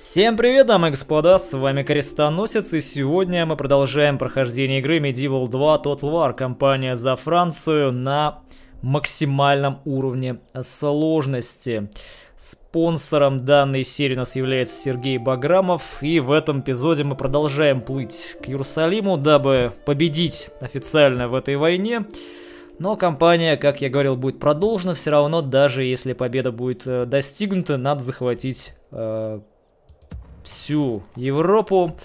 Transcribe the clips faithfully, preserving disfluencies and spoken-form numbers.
Всем привет, дамы и господа, с вами Крестоносец, и сегодня мы продолжаем прохождение игры Medieval два Total War, кампания за Францию на максимальном уровне сложности. Спонсором данной серии у нас является Сергей Баграмов, и в этом эпизоде мы продолжаем плыть к Иерусалиму, дабы победить официально в этой войне. Но кампания, как я говорил, будет продолжена, все равно, даже если победа будет достигнута, надо захватить э, всю Европу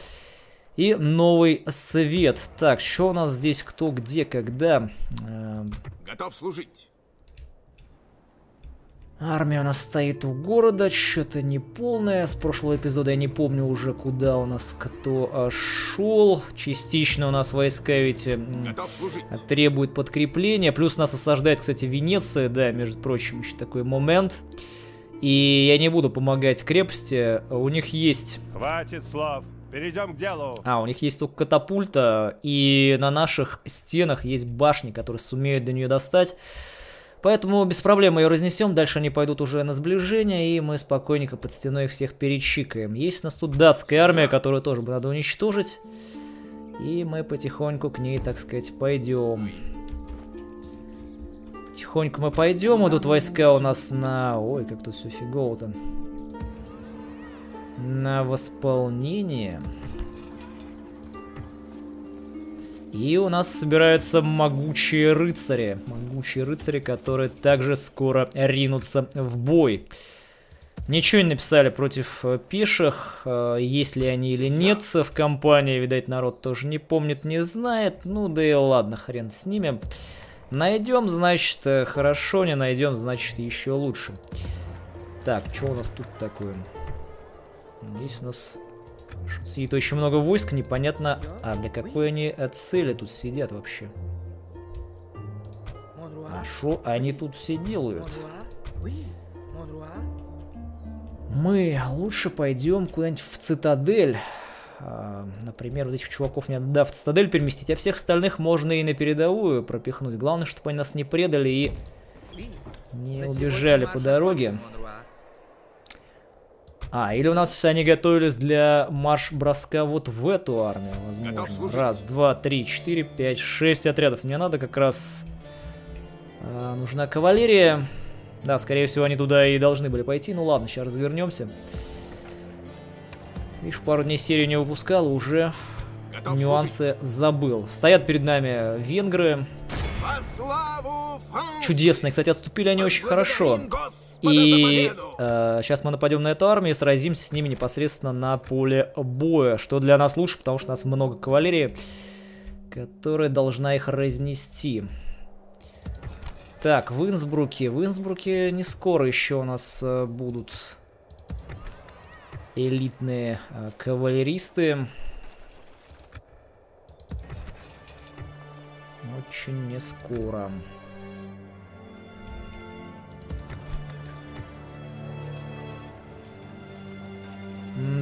и Новый Свет. Так, что у нас здесь, кто, где, когда? Готов служить. Армия у нас стоит у города, что-то неполное. С прошлого эпизода я не помню уже, куда у нас кто шел. Частично у нас войска ведь требуют подкрепления. Плюс нас осаждает, кстати, Венеция, да, между прочим, еще такой момент. И я не буду помогать крепости, у них есть... Хватит слов, перейдем к делу. А, у них есть только катапульта, и на наших стенах есть башни, которые сумеют до нее достать. Поэтому без проблем ее разнесем, дальше они пойдут уже на сближение, и мы спокойненько под стеной их всех перечикаем. Есть у нас тут датская армия, которую тоже надо уничтожить, и мы потихоньку к ней, так сказать, пойдем. Потихоньку мы пойдем, идут войска у нас на... Ой, как тут все фигово-то. На восполнение. И у нас собираются могучие рыцари. Могучие рыцари, которые также скоро ринутся в бой. Ничего не написали против пеших, есть ли они или нет в компании. Видать, народ тоже не помнит, не знает. Ну да и ладно, хрен с ними. Найдем, значит, хорошо. Не найдем, значит, еще лучше. Так, что у нас тут такое? Здесь у нас... Сидит очень много войск, непонятно, а для какой они цели тут сидят вообще. А что они тут все делают? Мы лучше пойдем куда-нибудь в цитадель. Например, вот этих чуваков не отдав в цитадель переместить, а всех остальных можно и на передовую пропихнуть. Главное, чтобы они нас не предали и не убежали по дороге. А, или у нас они готовились для марш-броска вот в эту армию, возможно. Раз, два, три, четыре, пять, шесть отрядов. Мне надо как раз... Э, нужна кавалерия. Да, скорее всего, они туда и должны были пойти. Ну ладно, сейчас развернемся. Видишь, пару дней серию не выпускал, уже готов нюансы служить. Забыл. Стоят перед нами венгры. Чудесные, кстати, отступили они очень хорошо. И э, сейчас мы нападем на эту армию и сразимся с ними непосредственно на поле боя. Что для нас лучше, потому что у нас много кавалерии, которая должна их разнести. Так, в Инсбруке. В Инсбруке не скоро еще у нас э, будут элитные э, кавалеристы. Очень не скоро.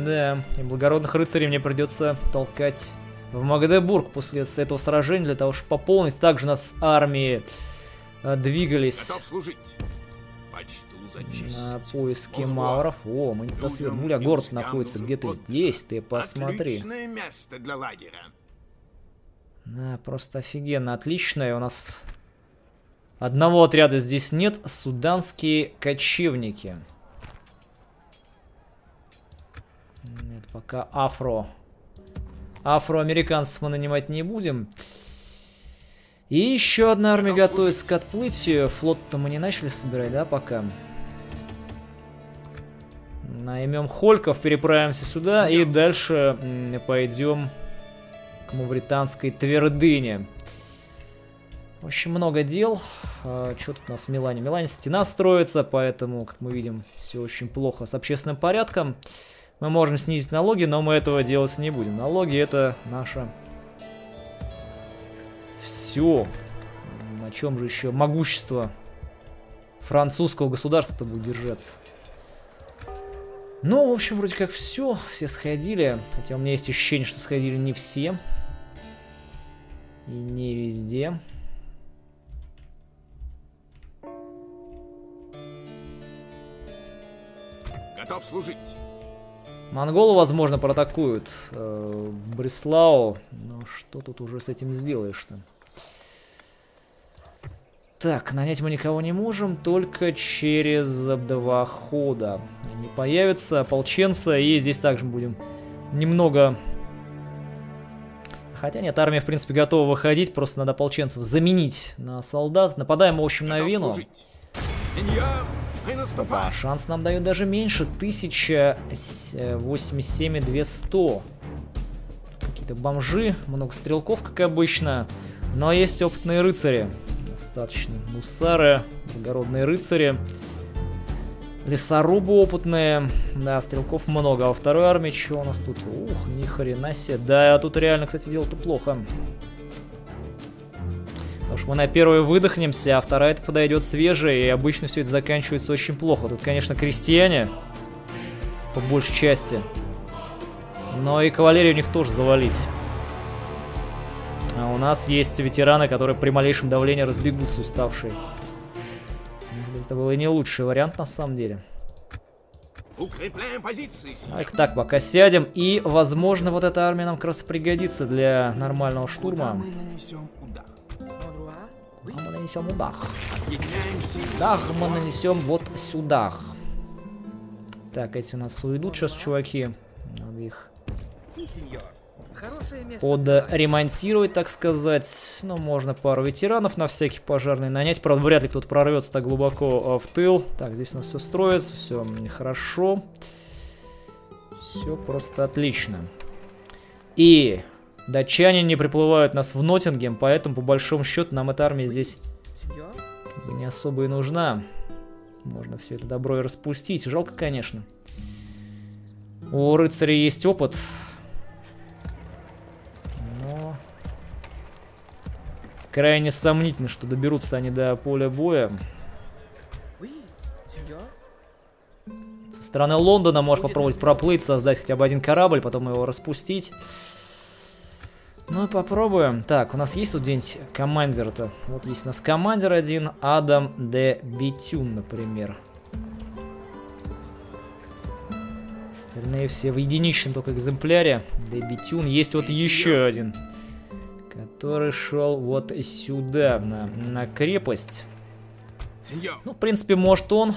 Да, и благородных рыцарей мне придется толкать в Магдебург после этого сражения, для того, чтобы пополнить. Также у нас армии двигались на поиски мавров. О, мы не досвернули, а город находится где-то здесь, ты посмотри. Отличное место для лагеря. Да, просто офигенно отличное. У нас одного отряда здесь нет. Суданские кочевники. Нет, пока афро. Афроамериканцев мы нанимать не будем. И еще одна армия готовится к отплытию. Флот-то мы не начали собирать, да, пока. Наймем хольков, переправимся сюда и дальше пойдем к мавританской твердыне. В общем, много дел. Что тут у нас в Милане? В Милане стена строится, поэтому, как мы видим, все очень плохо с общественным порядком. Мы можем снизить налоги, но мы этого делать не будем. Налоги — это наше все. На чем же еще могущество французского государства-то будет держаться? Ну, в общем, вроде как все. Все сходили. Хотя у меня есть ощущение, что сходили не все. И не везде. Готов служить. Монголы, возможно, проатакуют э, Бреслау. Но что тут уже с этим сделаешь-то? Так, нанять мы никого не можем, только через два хода они появятся, ополченцы, и здесь также будем немного... Хотя нет, армия, в принципе, готова выходить, просто надо ополченцев заменить на солдат. Нападаем, в общем, на Вену. Опа, шанс нам дает даже меньше, тысяча восемьдесят семь двести. Какие-то бомжи, много стрелков, как обычно, но есть опытные рыцари. Достаточно. Гусары, благородные рыцари, лесорубы опытные. Да, стрелков много. А во второй армии что у нас тут? Ух, ни хрена себе. Да, тут реально, кстати, дело-то плохо. Потому что мы на первую выдохнемся, а вторая-то подойдет свежая. И обычно все это заканчивается очень плохо. Тут, конечно, крестьяне, по большей части. Но и кавалерия у них тоже завались. А у нас есть ветераны, которые при малейшем давлении разбегутся, уставшие. Может быть, это был и не лучший вариант, на самом деле. Укрепляем позиции. Так, так, пока сядем. И, возможно, вот эта армия нам как раз пригодится для нормального штурма. Мы нанесем удар. Мы нанесем удар. Удар мы нанесем вот сюда. Так, эти у нас уйдут сейчас, чуваки. Надо их... подремонтировать, так сказать. Ну, можно пару ветеранов на всякий пожарный нанять. Правда, вряд ли кто-то прорвется так глубоко в тыл. Так, здесь у нас все строится, все хорошо. Все просто отлично. И датчане не приплывают нас в Ноттингем, поэтому, по большому счету, нам эта армия здесь не особо и нужна. Можно все это добро и распустить. Жалко, конечно. У рыцарей есть опыт. Крайне сомнительно, что доберутся они до поля боя. Со стороны Лондона можешь попробовать проплыть, создать хотя бы один корабль, потом его распустить. Ну и попробуем. Так, у нас есть тут где-нибудь командир-то? Вот есть у нас командир один, Адам де Бетюн, например. Остальные все в единичном только экземпляре. Де Бетюн. Есть вот еще один, который шел вот сюда, на, на крепость. Ну, в принципе, может он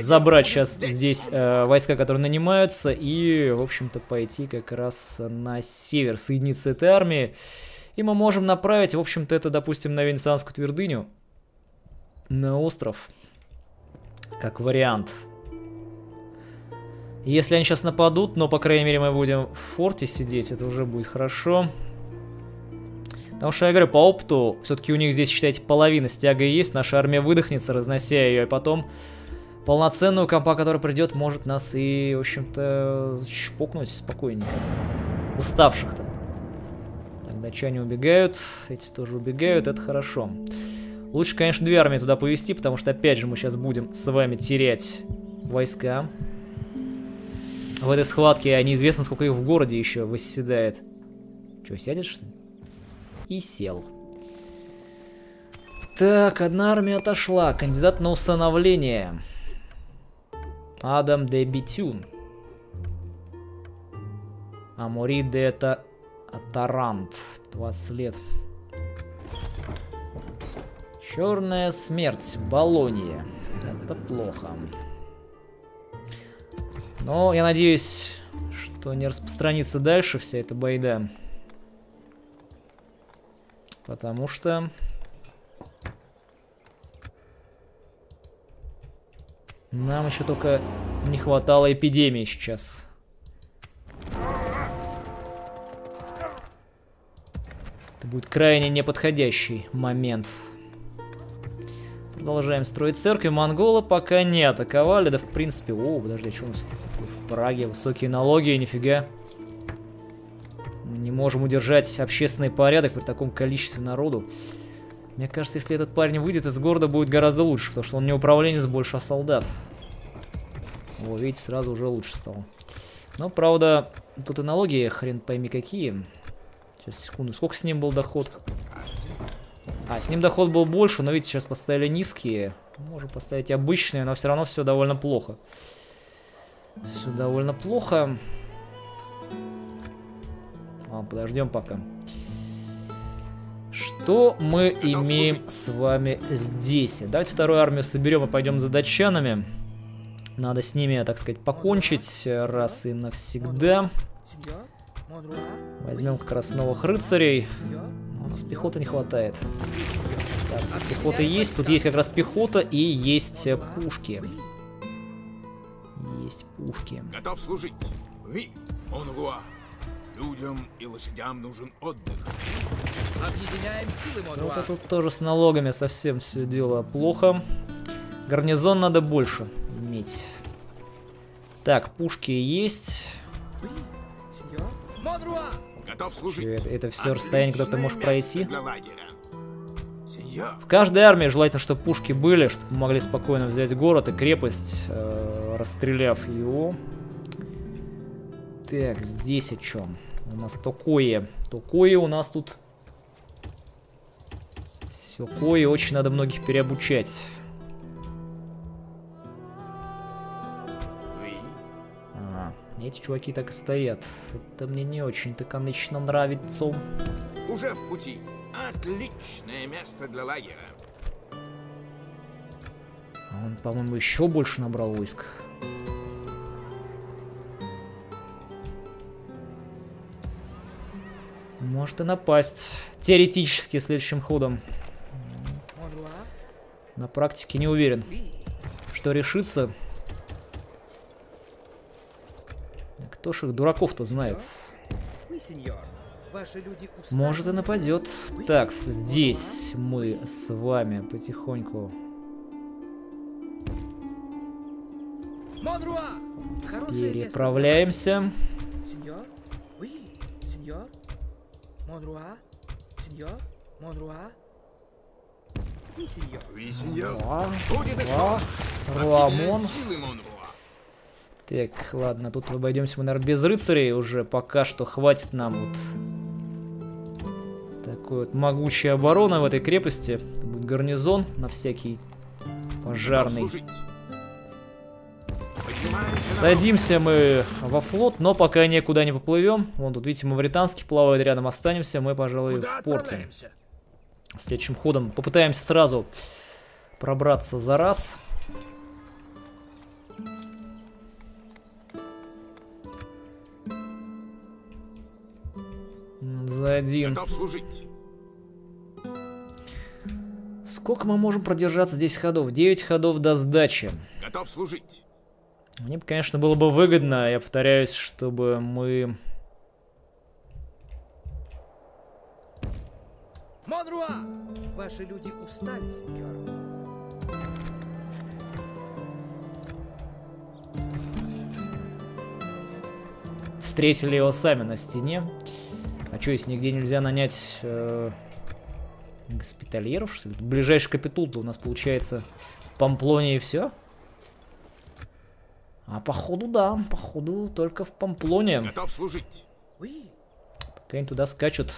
забрать сейчас здесь э, войска, которые нанимаются, и, в общем-то, пойти как раз на север, соединиться с этой армией. И мы можем направить, в общем-то, это, допустим, на Венецианскую твердыню, на остров, как вариант. Если они сейчас нападут, но, по крайней мере, мы будем в форте сидеть, это уже будет хорошо. Потому что, я говорю, по опыту, все-таки у них здесь, считайте, половина стяга есть. Наша армия выдохнется, разнося ее, и потом полноценную компа, которая придет, может нас и, в общем-то, щепокнуть спокойненько. Уставших-то. Так, датчане убегают, эти тоже убегают, это хорошо. Лучше, конечно, две армии туда повести, потому что, опять же, мы сейчас будем с вами терять войска. В этой схватке неизвестно, сколько их в городе еще восседает. Че, сядешь, что ли? И сел. Так, одна армия отошла. Кандидат на усыновление. Адам де Бетюн. Амори де Атарант. двадцать лет. Черная смерть. Болония. Это плохо. Но я надеюсь, что не распространится дальше вся эта байда. Потому что... нам еще только не хватало эпидемии сейчас. Это будет крайне неподходящий момент. Продолжаем строить церковь. Монголы пока не атаковали. Да, в принципе... О, подожди, а что у нас в Праге? Высокие налоги, нифига. Не можем удержать общественный порядок при таком количестве народу. Мне кажется, если этот парень выйдет из города, будет гораздо лучше, потому что он не управленец больше, а солдат. О, видите, сразу уже лучше стало. Но, правда, тут и налоги хрен пойми какие. Сейчас, секунду, сколько с ним был доход? А, с ним доход был больше, но, видите, сейчас поставили низкие. Можем поставить обычные, но все равно все довольно плохо. Все довольно плохо. Ладно, подождем пока. Что мы имеем с вами здесь? Давайте вторую армию соберем и пойдем за датчанами. Надо с ними, так сказать, покончить раз и навсегда. Возьмем как раз новых рыцарей. У нас пехоты не хватает. Так, пехота есть. Тут есть как раз пехота и есть пушки. Есть пушки. Готов служить. Вы, Монруа. Людям и лошадям нужен отдых. Объединяем силы, Монруа. Вот тут тоже с налогами совсем все дело плохо. Гарнизон надо больше иметь. Так, пушки есть. Готов служить. Это, это все расстояние, когда ты можешь пройти. В каждой армии желательно, чтобы пушки были, чтобы могли спокойно взять город и крепость, э, расстреляв его. Так, здесь о чем? У нас такое. Такое у нас тут. Все кое, очень надо многих переобучать. А, эти чуваки так и стоят. Это мне не очень-то, конечно, нравится. Уже в пути. Отличное место для лагеря. Он, по-моему, еще больше набрал войск. Может и напасть. Теоретически, следующим ходом. На практике не уверен, что решится. Кто ж их дураков-то знает? Может и нападет. Так, здесь мы с вами потихоньку. Переправляемся. Монруа, сеньор, Монруа, и сеньор. И сеньор. Монруа, Монруа, Мон. Так, ладно, тут обойдемся мы, наверное, без рыцарей уже. Пока что хватит нам вот такой вот могучей обороны в этой крепости. Это будет гарнизон на всякий пожарный. Садимся мы во флот, но пока никуда не поплывем. Вон тут, видите, мавританский плавает рядом, останемся мы, пожалуй, в порте. Следующим ходом попытаемся сразу пробраться за раз. За один. Сколько мы можем продержаться здесь ходов? девять ходов до сдачи. Готов служить. Мне бы, конечно, было бы выгодно, я повторяюсь, чтобы мы... Монруа! Ваши люди устали, сеньор. Встретили его сами на стене. А что, если нигде нельзя нанять э, госпитальеров? Что ли? Ближайший капитул-то у нас получается в Памплоне и все. А походу да, походу только в Памплоне. Готов служить. Пока они туда скачут.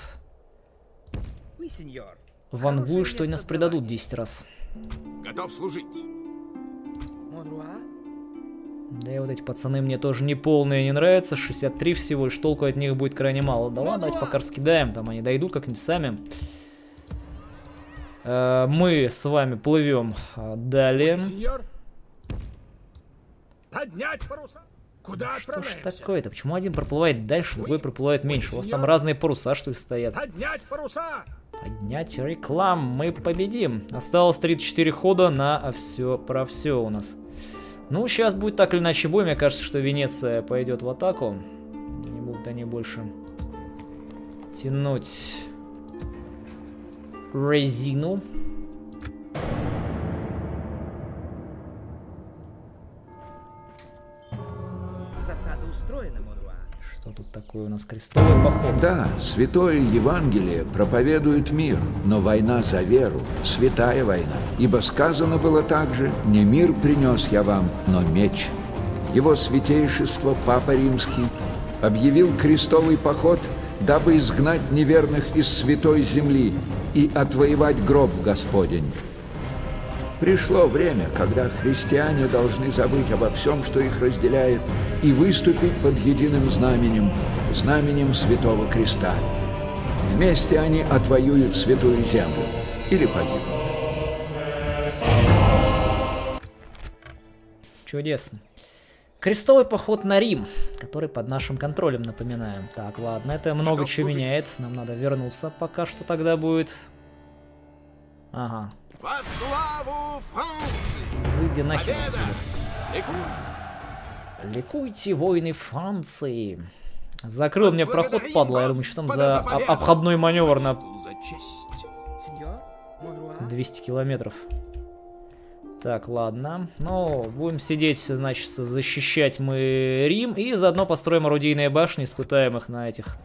Вангую, что они нас предадут десять раз. Готов служить. Да и вот эти пацаны мне тоже не полные не нравятся. шестьдесят три всего, и толку от них будет крайне мало. Да ладно, давайте пока раскидаем, там они дойдут как-нибудь сами. Мы с вами плывем далее. Поднять паруса. Куда что ж такое-то? Почему один проплывает дальше, другой проплывает меньше? Вы, У вас сеньор? Там разные паруса, что ли, стоят? Поднять паруса! Поднять реклам, мы победим. Осталось тридцать четыре хода на все про все у нас. Ну, сейчас будет так или иначе бой. Мне кажется, что Венеция пойдет в атаку. Не будут они больше тянуть резину. Что тут такое у нас? Крестовый поход. Да, Святое Евангелие проповедует мир, но война за веру – святая война. Ибо сказано было также: «Не мир принес я вам, но меч». Его Святейшество Папа Римский объявил крестовый поход, дабы изгнать неверных из святой земли и отвоевать гроб Господень. Пришло время, когда христиане должны забыть обо всем, что их разделяет, и выступить под единым знаменем, знаменем Святого Креста. Вместе они отвоюют Святую Землю или погибнут. Чудесно. Крестовый поход на Рим, который под нашим контролем, напоминаем. Так, ладно, это много чего меняет. Нам надо вернуться пока что тогда будет. Ага. Во славу Франции! Зайди нахер отсюда. Ликуй. Ликуйте, воины Франции. Закрыл мне проход, падла. Я думаю, что там за об обходной маневр на двести километров. Так, ладно. Ну, будем сидеть, значит, защищать мы Рим. И заодно построим орудийные башни, испытаем их на этих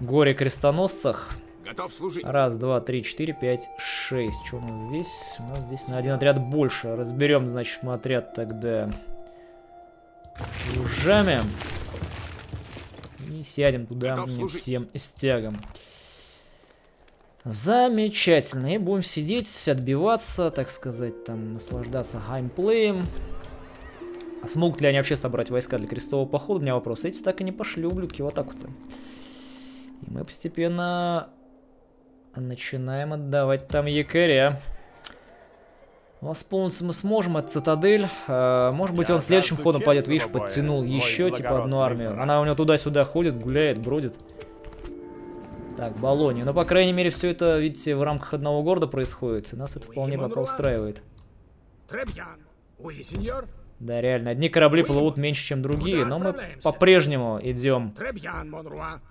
горе-крестоносцах. Готов служить. Раз, два, три, четыре, пять, шесть. Что у нас здесь? У нас здесь на один отряд больше. Разберем, значит, мы отряд тогда с мужами. И сядем туда всем с тягом. Замечательно. И будем сидеть, отбиваться, так сказать, там, наслаждаться геймплеем. А смогут ли они вообще собрать войска для крестового похода? У меня вопрос. Эти так и не пошли, ублюдки, вот так вот. И мы постепенно начинаем отдавать там якоря. Восполниться мы сможем от цитадель. Может быть, он следующим ходом пойдет. Видишь, подтянул еще типа одну армию. Она у него туда-сюда ходит, гуляет, бродит. Так, Болонью. Но, по крайней мере, все это, видите, в рамках одного города происходит. И нас это вполне пока устраивает. Да, реально. Одни корабли плывут меньше, чем другие, но мы по-прежнему идем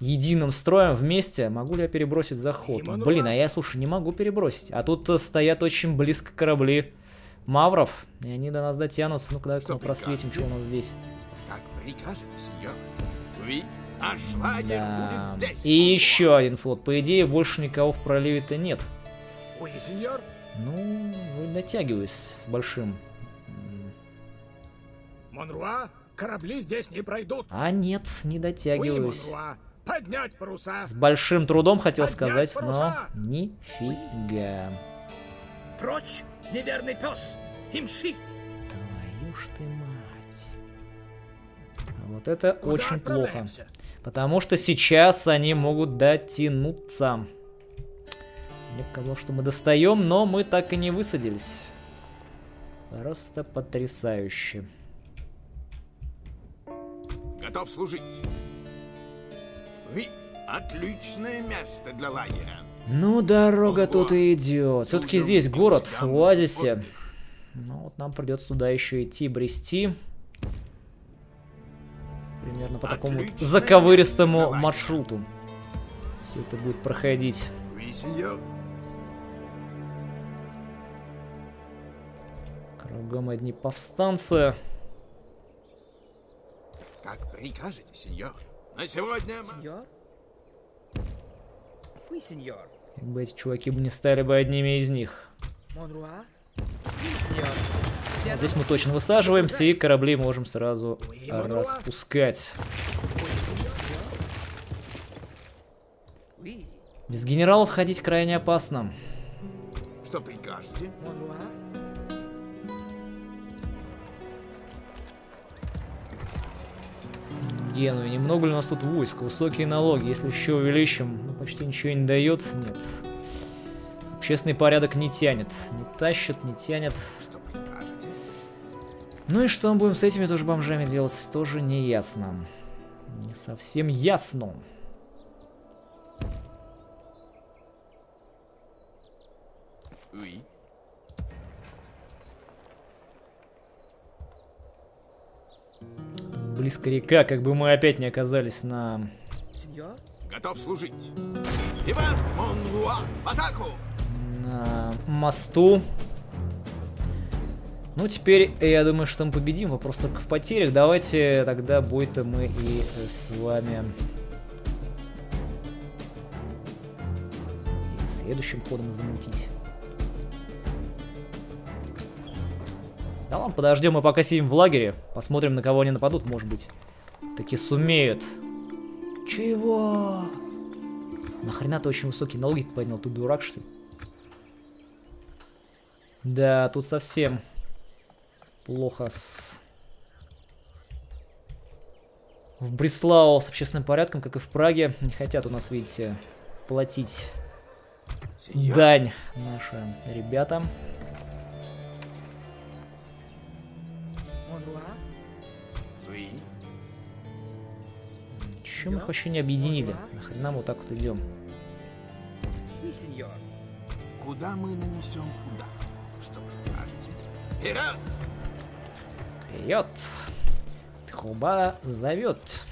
единым строем вместе. Могу ли я перебросить заход? Блин, а я, слушай, не могу перебросить. А тут стоят очень близко корабли мавров, и они до нас дотянутся. Ну-ка, давай-ка мы просветим, что у нас здесь. Да. И еще один флот. По идее, больше никого в проливе-то нет. Ну, дотягиваюсь с большим. Монруа, корабли здесь не пройдут. А нет, не дотягиваюсь. Поднять паруса. С большим трудом хотел Поднять сказать, паруса. Но нифига. Прочь, неверный пес, имши. Твою ж ты мать. Вот это Куда очень плохо. Потому что сейчас они могут дотянуться. Мне показалось, что мы достаем, но мы так и не высадились. Просто потрясающе. Готов служить. Вы отличное место для лагеря. Ну, дорога О, тут и идет. Все-таки здесь город, в оазисе. Ну, вот нам придется туда еще идти, брести. Примерно по отличное такому заковыристому маршруту. Все это будет проходить. Кругом одни повстанцы. Как прикажете, сеньор. На сегодня... Сеньор? Вы, сеньор. Как бы эти чуваки бы не стали бы одними из них. Монруа? Сеньор. Здесь мы точно высаживаемся и корабли можем сразу распускать. Без генералов ходить крайне опасно. Что прикажете? Монруа? Геную. Немного ли у нас тут войск? Высокие налоги. Если еще увеличим, ну, почти ничего не дает. Нет. Общественный порядок не тянет. Не тащит, не тянет. Ну и что мы будем с этими тоже бомжами делать? Тоже не ясно. Не совсем ясно. Oui. Близко река, как бы мы опять не оказались на... Готов служить. Иван Монруа, в атаку! На мосту. Ну, теперь, я думаю, что мы победим. Вопрос только в потерях. Давайте тогда бой-то мы и с вами... И следующим ходом замутить. Да ладно, подождем, мы пока сидим в лагере. Посмотрим, на кого они нападут, может быть. Таки сумеют. Чего? Нахрена ты очень высокие налоги поднял? Ты дурак, что ли? Да, тут совсем плохо с... В Бреслау с общественным порядком, как и в Праге, не хотят у нас, видите, платить Сеньор. дань нашим ребятам. Чего мы их вообще не объединили? Нахрена мы вот так вот идем? Куда мы нанесем куда? Что вы скажете? Вперед! Вперед! Тхуба зовет.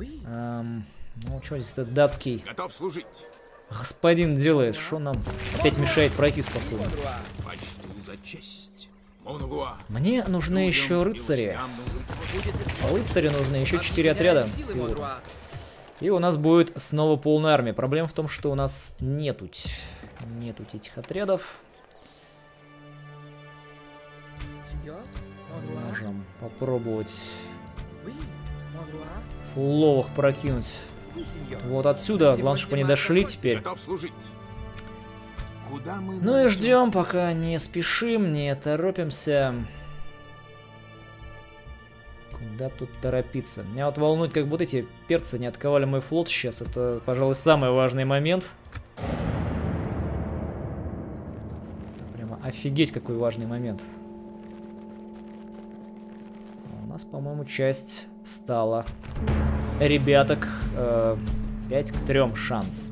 Эм, ну, что здесь этот датский? Готов служить. Господин делает, что нам опять мешает пройти спокойно. Почту за честь. Мне нужны еще рыцари. По рыцарю нужны еще четыре отряда всего. И у нас будет снова полная армия. Проблема в том, что у нас нету, нету этих отрядов. Можем попробовать фулловых прокинуть. Вот отсюда. Главное, чтобы они дошли теперь. Ну и ждем, пока не спешим, не торопимся. Куда тут торопиться? Меня вот волнует, как будто эти перцы не отковали мой флот сейчас. Это, пожалуй, самый важный момент. Это прямо офигеть, какой важный момент. У нас, по-моему, часть стала. Ребяток, э, пять к трем шанс.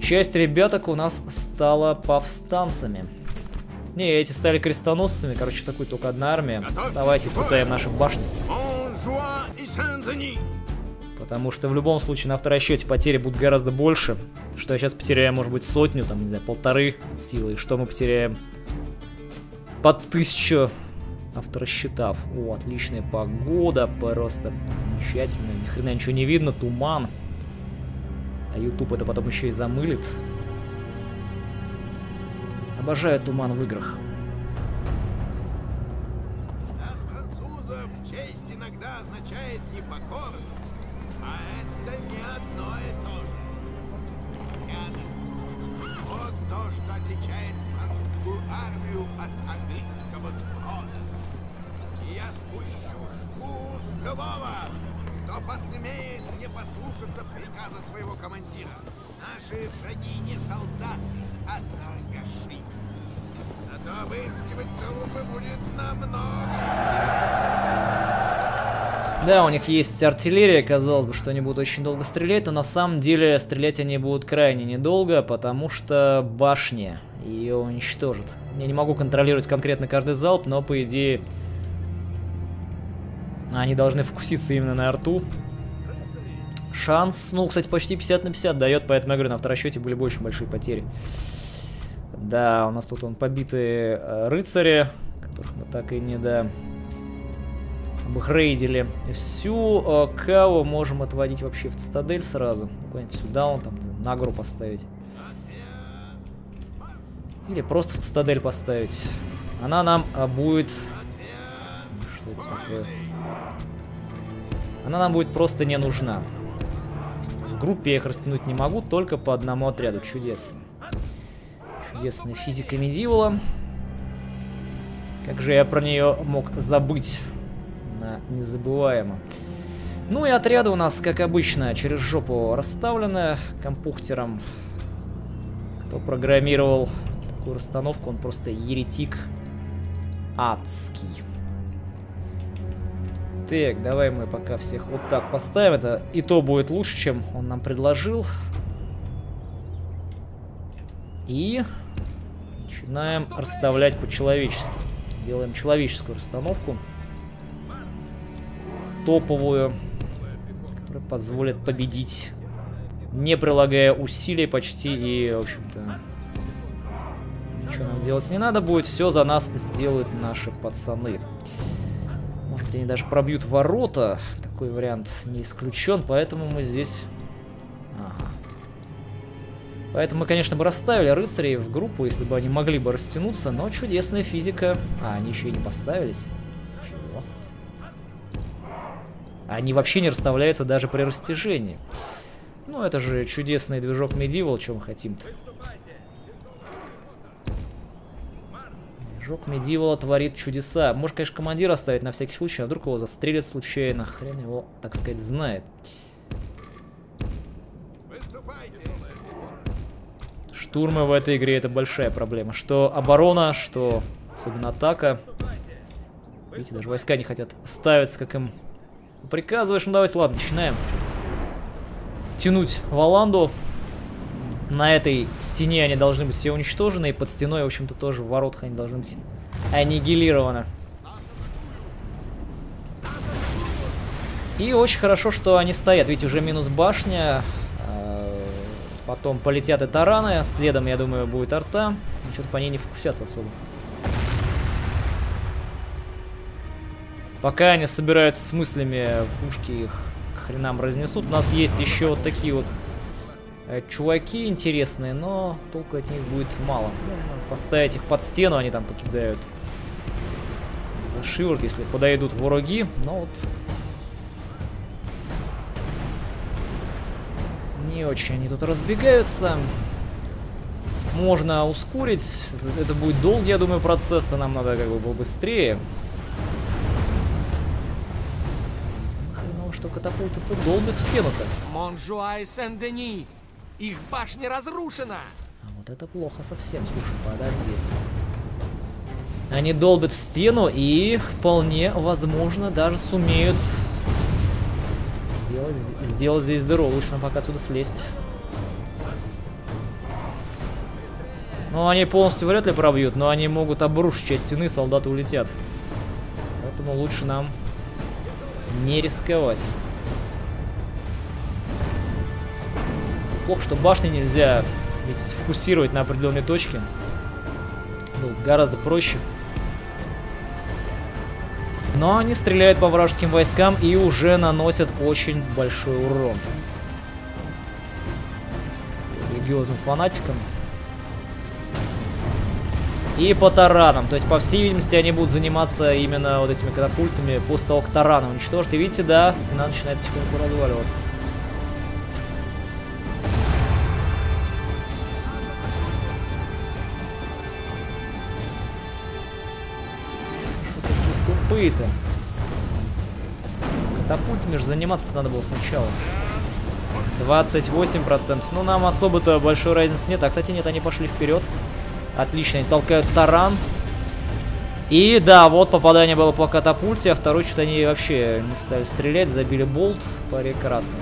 Часть ребяток у нас стала повстанцами. Не, эти стали крестоносцами. Короче, такой только одна армия. Готовьтесь. Давайте испытаем наши башни. Потому что в любом случае на второсчете потери будут гораздо больше. Что я сейчас потеряю, может быть, сотню, там, не знаю, полторы силы. И что мы потеряем по тысячу авторасчетов. О, отличная погода. Просто замечательная. Ни хрена ничего не видно. Туман. А YouTube это потом еще и замылит. Обожаю туман в играх. От французов честь иногда означает непокорность, а это не одно и то же. Вот то, что отличает французскую армию от английского сброда. Я спущу шкуру с любого, кто посмеет не послушаться приказа своего командира. Наши враги не солдаты, а торгаши. Зато выискивать трупы будет намного. Да, у них есть артиллерия, казалось бы, что они будут очень долго стрелять, но на самом деле стрелять они будут крайне недолго, потому что башня ее уничтожит. Я не могу контролировать конкретно каждый залп, но по идее... Они должны фокуситься именно на арту. Шанс, ну, кстати, почти пятьдесят на пятьдесят дает, поэтому я говорю, на второсчете были бы очень большие потери. Да, у нас тут он побитые э, рыцари, которых мы так и не до обгрейдили. Всю э, каву можем отводить вообще в цитадель сразу. Куда-нибудь сюда, он там на гору поставить. Или просто в цитадель поставить. Она нам а, будет... Что это такое? Она нам будет просто не нужна. В группе я их растянуть не могу, только по одному отряду. Чудесно. Чудесная физика Медивала. Как же я про нее мог забыть? Она незабываема. Ну и отряды у нас, как обычно, через жопу расставлены компьютером. Кто программировал такую расстановку, он просто еретик адский. Так, давай мы пока всех вот так поставим. Это и то будет лучше, чем он нам предложил. И начинаем расставлять по-человечески. Делаем человеческую расстановку. Топовую. Которая позволит победить, не прилагая усилий почти. И, в общем-то, ничего нам делать не надо будет. Все за нас сделают наши пацаны. Может, они даже пробьют ворота. Такой вариант не исключен, поэтому мы здесь... Ага. Поэтому мы, конечно, бы расставили рыцарей в группу, если бы они могли бы растянуться, но чудесная физика... А, они еще и не поставились. Чего? Они вообще не расставляются даже при растяжении. Ну, это же чудесный движок Medieval, чем хотим-то. Движок Medieval творит чудеса. Может, конечно, командира оставить на всякий случай, а вдруг его застрелят случайно. Хрен его, так сказать, знает. Штурмы в этой игре — это большая проблема. Что оборона, что особенно атака. Видите, даже войска не хотят ставиться, как им приказываешь. Ну давайте, ладно, начинаем тянуть Валанду. На этой стене они должны быть все уничтожены, и под стеной, в общем-то, тоже в воротах они должны быть аннигилированы. И очень хорошо, что они стоят. Видите, уже минус башня. Потом полетят и тараны. Следом, я думаю, будет арта. Что-то по ней не фокусятся особо. Пока они собираются с мыслями, пушки их к хренам разнесут. У нас есть еще вот такие вот чуваки интересные, но толку от них будет мало. Можно поставить их под стену, они там покидают за шиворот, если подойдут вороги. Но вот не очень они тут разбегаются. Можно ускорить. Это будет долгий, я думаю, процесс, а нам надо как бы побыстрее. Хреново, что катапульты-то долбят в стену-то. Монжуа и Сен-Дени. Их башня разрушена. А вот это плохо совсем. Слушай, подожди. Они долбят в стену и вполне возможно даже сумеют сделать, сделать здесь дыру. Лучше нам пока отсюда слезть. Ну, они полностью вряд ли пробьют, но они могут обрушить часть стены, солдаты улетят. Поэтому лучше нам не рисковать. Плохо, что башни нельзя, видите, сфокусировать на определенной точке. Было гораздо проще. Но они стреляют по вражеским войскам и уже наносят очень большой урон. Религиозным фанатикам. И по таранам. То есть, по всей видимости, они будут заниматься именно вот этими катапультами после того, как тараны уничтожат. И видите, да, стена начинает потихоньку разваливаться. Тупые-то. Катапультами же заниматься надо было сначала. двадцать восемь процентов. Ну, нам особо-то большой разницы нет. А, кстати, нет, они пошли вперед. Отлично, они толкают таран. И да, вот попадание было по катапульте, а второй что-то они вообще не стали стрелять, забили болт. Прекрасно.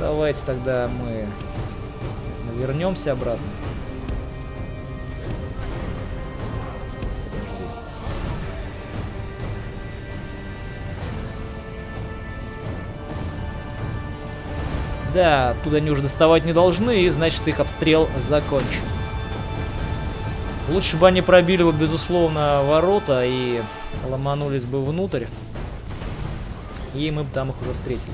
Давайте тогда мы вернемся обратно. Да, оттуда они уже доставать не должны, и значит их обстрел закончен. Лучше бы они пробили бы, безусловно, ворота и ломанулись бы внутрь. И мы бы там их уже встретили.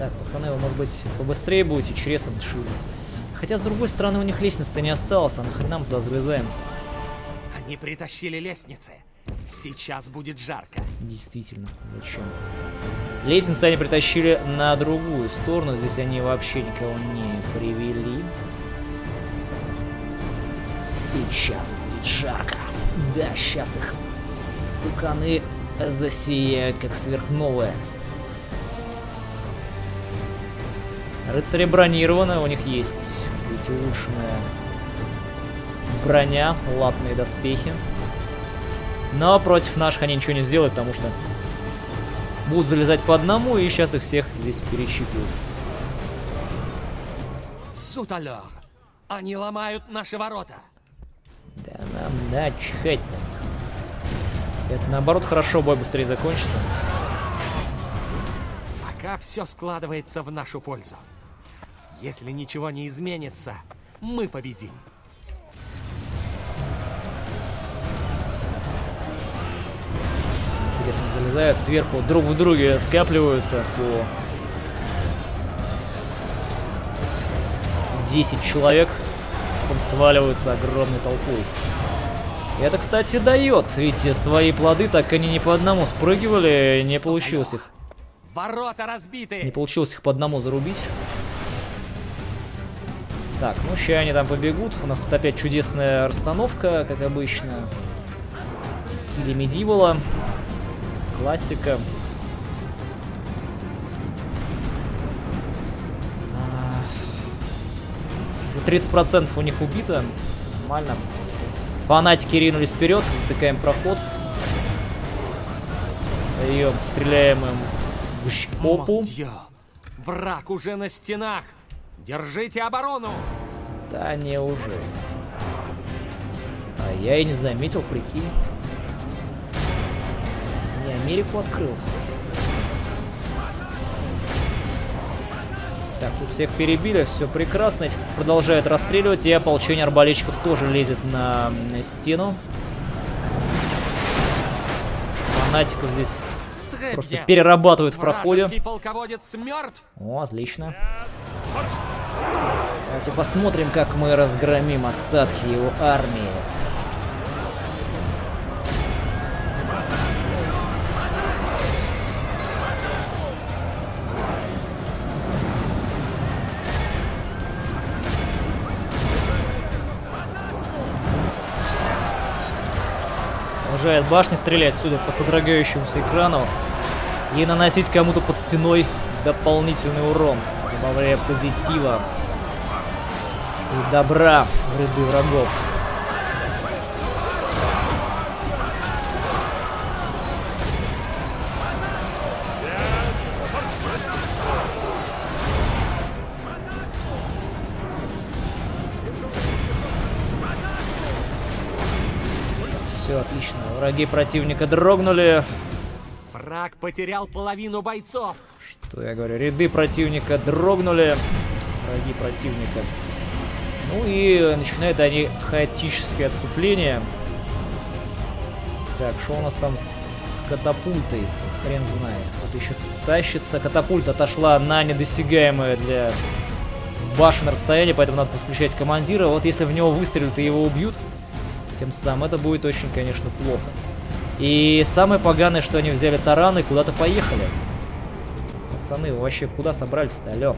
Так, пацаны, вы, может быть, побыстрее будете, через там шили. Хотя, с другой стороны, у них лестницы-то не осталось, а нахрена мы туда залезаем? Они притащили лестницы. Сейчас будет жарко. Действительно, зачем? Лестницы они притащили на другую сторону. Здесь они вообще никого не привели. Сейчас будет жарко. Да, сейчас их пуканы засияют, как сверхновые. Рыцари бронированы, у них есть ведь улучшенная броня, латные доспехи. Но против наших они ничего не сделают, потому что будут залезать по одному, и сейчас их всех здесь перещипывают. Суталер, они ломают наши ворота. Да нам начхать на них. Это наоборот хорошо, бой быстрее закончится. Пока все складывается в нашу пользу. Если ничего не изменится, мы победим. Интересно, залезают сверху, друг в друге скапливаются по десять человек, потом сваливаются огромной толпой. И это, кстати, дает, видите, свои плоды, так они не по одному спрыгивали, не получилось их. Ворота разбиты! Не получилось их по одному зарубить. Так, ну сейчас они там побегут. У нас тут опять чудесная расстановка, как обычно. В стиле медивала. Классика. тридцать процентов у них убито. Нормально. Фанатики ринулись вперед. Затыкаем проход. Встаем, стреляем им в шпопу. Враг уже на стенах. Держите оборону. Да не уже. А я и не заметил, прикинь. Не Америку открыл. Так, тут всех перебили, все прекрасно. Этих продолжают расстреливать, и ополчение арбалетчиков тоже лезет на стену. Фанатиков здесь Требья. просто перерабатывают в проходе. О, отлично. Давайте посмотрим, как мы разгромим остатки его армии. От башни стрелять сюда по содрогающемуся экрану и наносить кому-то под стеной дополнительный урон, добавляя позитива и добра в ряды врагов. Отлично. Враги противника дрогнули. Враг потерял половину бойцов. Что я говорю? Ряды противника дрогнули. Враги противника. Ну и начинают они хаотическое отступление. Так, что у нас там с катапультой? Хрен знает. Кто-то еще тащится. Катапульта отошла на недосягаемое для башен расстояние, поэтому надо подключать командира. Вот если в него выстрелят и его убьют, тем самым это будет очень, конечно, плохо. И самое поганое, что они взяли тараны и куда-то поехали. Пацаны, вы вообще куда собрались-то? Алло.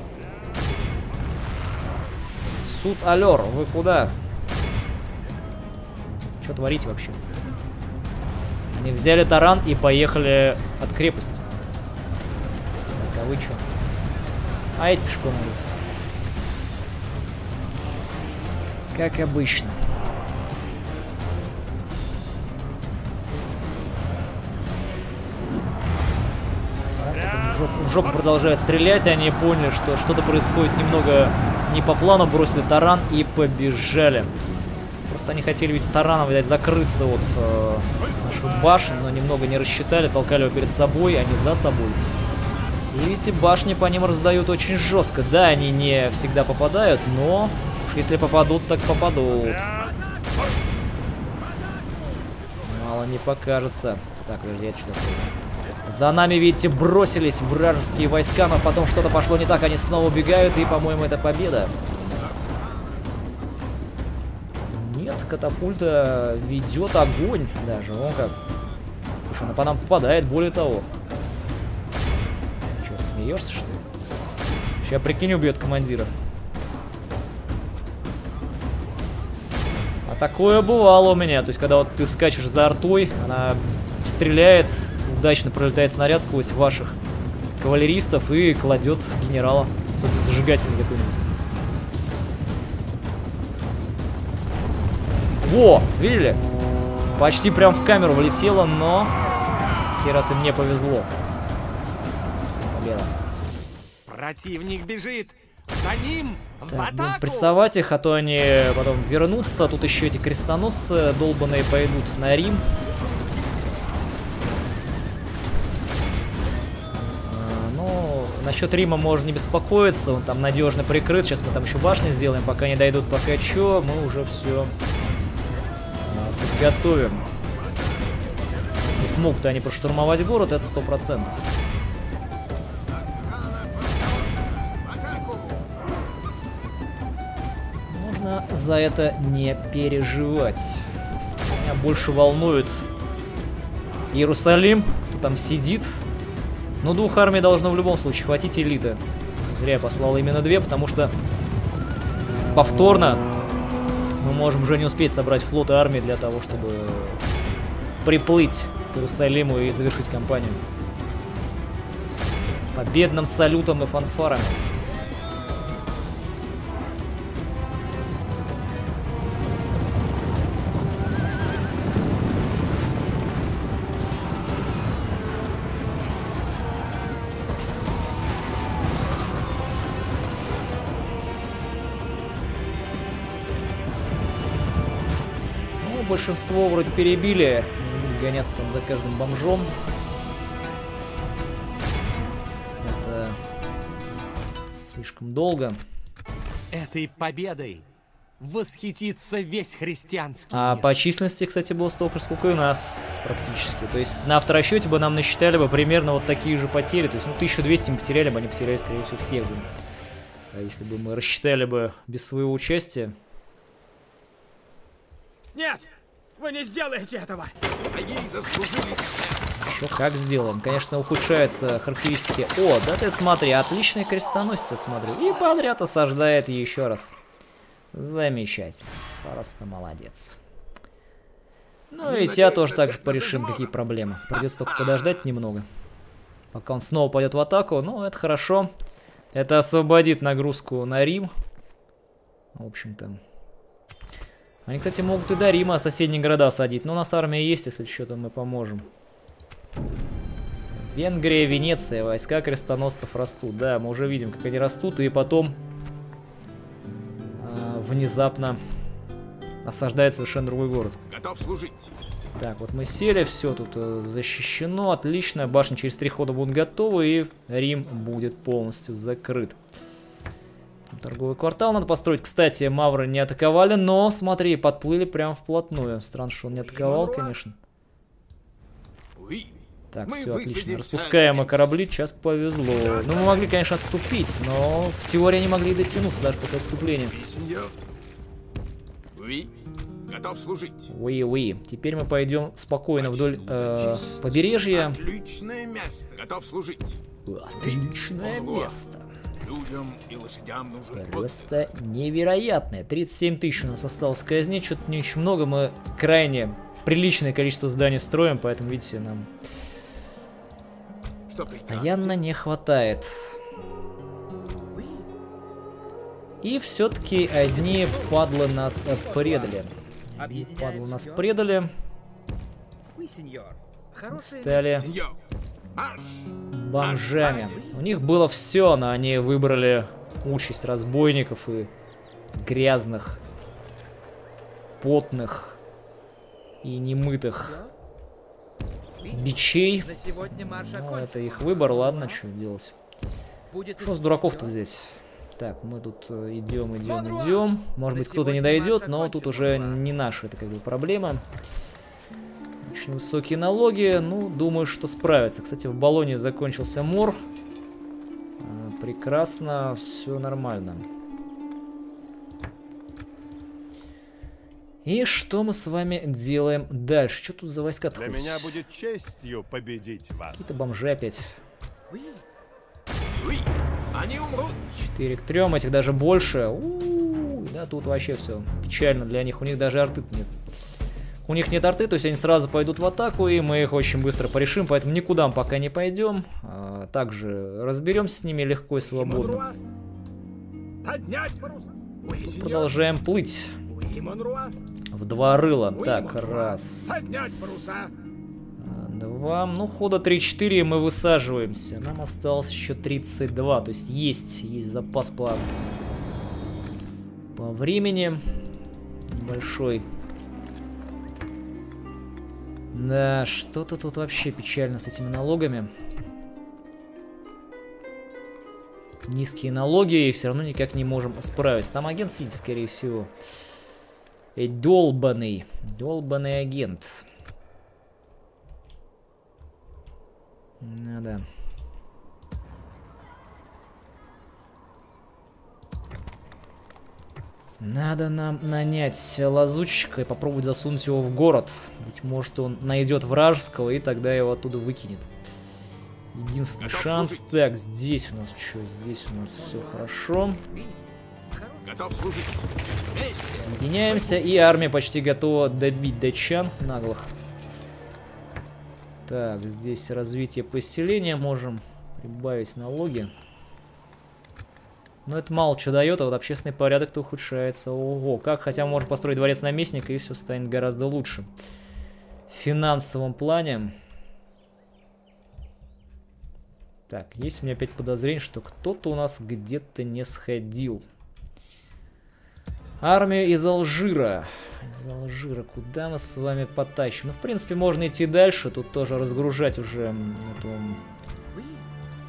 Суд аллер, вы куда? Что творите вообще? Они взяли таран и поехали от крепости. Так, а вы что? А эти пешком идут. Как обычно. В жопу продолжают стрелять, они поняли, что что-то происходит немного не по плану, бросили таран и побежали. Просто они хотели ведь тараном, видать, закрыться от э, наших башен, но немного не рассчитали, толкали его перед собой, а не за собой. И эти башни по ним раздают очень жестко. Да, они не всегда попадают, но уж если попадут, так попадут. Мало не покажется. Так, подожди, я что-то... За нами, видите, бросились вражеские войска, но потом что-то пошло не так, они снова убегают, и, по-моему, это победа. Нет, катапульта ведет огонь даже, вон как. Слушай, она по нам попадает, более того. Че, смеешься, что ли? Сейчас, прикинь, убьет командира. А такое бывало у меня, то есть, когда вот ты скачешь за артой, она стреляет... Удачно пролетает снаряд сквозь ваших кавалеристов и кладет генерала, особенно зажигательный какой-нибудь. Во! Видели? Почти прям в камеру влетело, но в сей раз им не повезло. Все, победа. Противник бежит! За ним! В так, атаку! Будем прессовать их, а то они потом вернутся. Тут еще эти крестоносцы долбаные пойдут на Рим. Насчет Рима можно не беспокоиться, он там надежно прикрыт. Сейчас мы там еще башни сделаем, пока не дойдут, пока что, мы уже все подготовим. Не смогут они проштурмовать город, это сто процентов. Нужно за это не переживать. Меня больше волнует Иерусалим, кто там сидит. Но двух армий должно в любом случае хватить элиты. Зря я послал именно две, потому что повторно мы можем уже не успеть собрать флот и армии для того, чтобы приплыть к Иерусалиму и завершить кампанию победным салютом и фанфарами. Большинство вроде перебили, гоняться там за каждым бомжом. Это слишком долго. Этой победой восхитится весь христианский мир. А по численности, кстати, было столько, сколько и у нас практически. То есть на авторасчете бы нам насчитали бы примерно вот такие же потери. То есть ну, тысячу двести мы потеряли бы, они потеряли, скорее всего, всех бы. А если бы мы рассчитали бы без своего участия. Нет! Вы не сделаете этого! Они заслужили. Еще как сделаем. Конечно, ухудшаются характеристики. О, да ты смотри, отличный крестоносец, смотрю. И подряд осаждает еще раз. Замечательно. Просто молодец. Ну и тебя тоже так же порешим, какие проблемы. Придется только подождать немного. Пока он снова пойдет в атаку. Ну, это хорошо. Это освободит нагрузку на Рим. В общем-то... Они, кстати, могут и до Рима соседние города садить. Но у нас армия есть, если что-то мы поможем. Венгрия, Венеция, войска крестоносцев растут. Да, мы уже видим, как они растут. И потом э, внезапно осаждает совершенно другой город. Готов служить. Так, вот мы сели, все тут э, защищено. Отлично, башни через три хода будут готовы. И Рим будет полностью закрыт. Торговый квартал надо построить. Кстати, мавры не атаковали, но, смотри, подплыли прям вплотную. Странно, что он не атаковал, конечно. Так, все, отлично. Распускаем корабли, сейчас повезло. Ну, мы могли, конечно, отступить, но в теории они могли дотянуться даже после отступления. Готов служить. Уи-уи. Теперь мы пойдем спокойно вдоль э, побережья. Отличное место. Готов служить. Отличное место. Людям и лошадям нужен просто невероятное. тридцать семь тысяч у нас осталось в казне. Что-то не очень много. Мы крайне приличное количество зданий строим. Поэтому, видите, нам что постоянно не хватает. И все-таки одни падлы нас предали. Одни падлы нас предали. Стали... бомжами. У них было все, но они выбрали участь разбойников и грязных, потных и немытых бичей. Ну, это их выбор, ладно, что делать. Что с дураков-то здесь? Так, мы тут идем, идем, идем. Может быть, кто-то не дойдет, но тут уже не наша, это как бы проблема. Очень высокие налоги, ну, думаю, что справится. Кстати, в Болонии закончился мор. Прекрасно, все нормально. И что мы с вами делаем дальше? Что тут за войска-то? Для меня будет честью победить вас. Какие-то бомжи опять. Они умрут. четыре к трем, этих даже больше. У-у-у, да, тут вообще все печально для них. У них даже арты нет. У них нет арты, то есть они сразу пойдут в атаку, и мы их очень быстро порешим, поэтому никуда мы пока не пойдем. А, также разберемся с ними легко и свободно. И продолжаем плыть. В два рыла. Так, раз. Два. Ну, хода три-четыре, мы высаживаемся. Нам осталось еще тридцать два, то есть есть, есть запас по, по времени. Небольшой. Да, что-то тут вообще печально с этими налогами. Низкие налоги, и все равно никак не можем справиться. Там агент сидит, скорее всего. И долбаный, долбаный агент. Ну да. Надо нам нанять лазутчика и попробовать засунуть его в город. Быть может, он найдет вражеского и тогда его оттуда выкинет. Единственный шанс. Так, здесь у нас что? Здесь у нас все хорошо. Готов служить. Объединяемся, и армия почти готова добить датчан наглых. Так, здесь развитие поселения. Можем прибавить налоги. Но это мало что дает, а вот общественный порядок-то ухудшается. Ого, как, хотя можно построить дворец наместника, и все станет гораздо лучше. В финансовом плане. Так, есть у меня опять подозрение, что кто-то у нас где-то не сходил. Армия из Алжира. Из Алжира, куда мы с вами потащим? Ну, в принципе, можно идти дальше, тут тоже разгружать уже эту...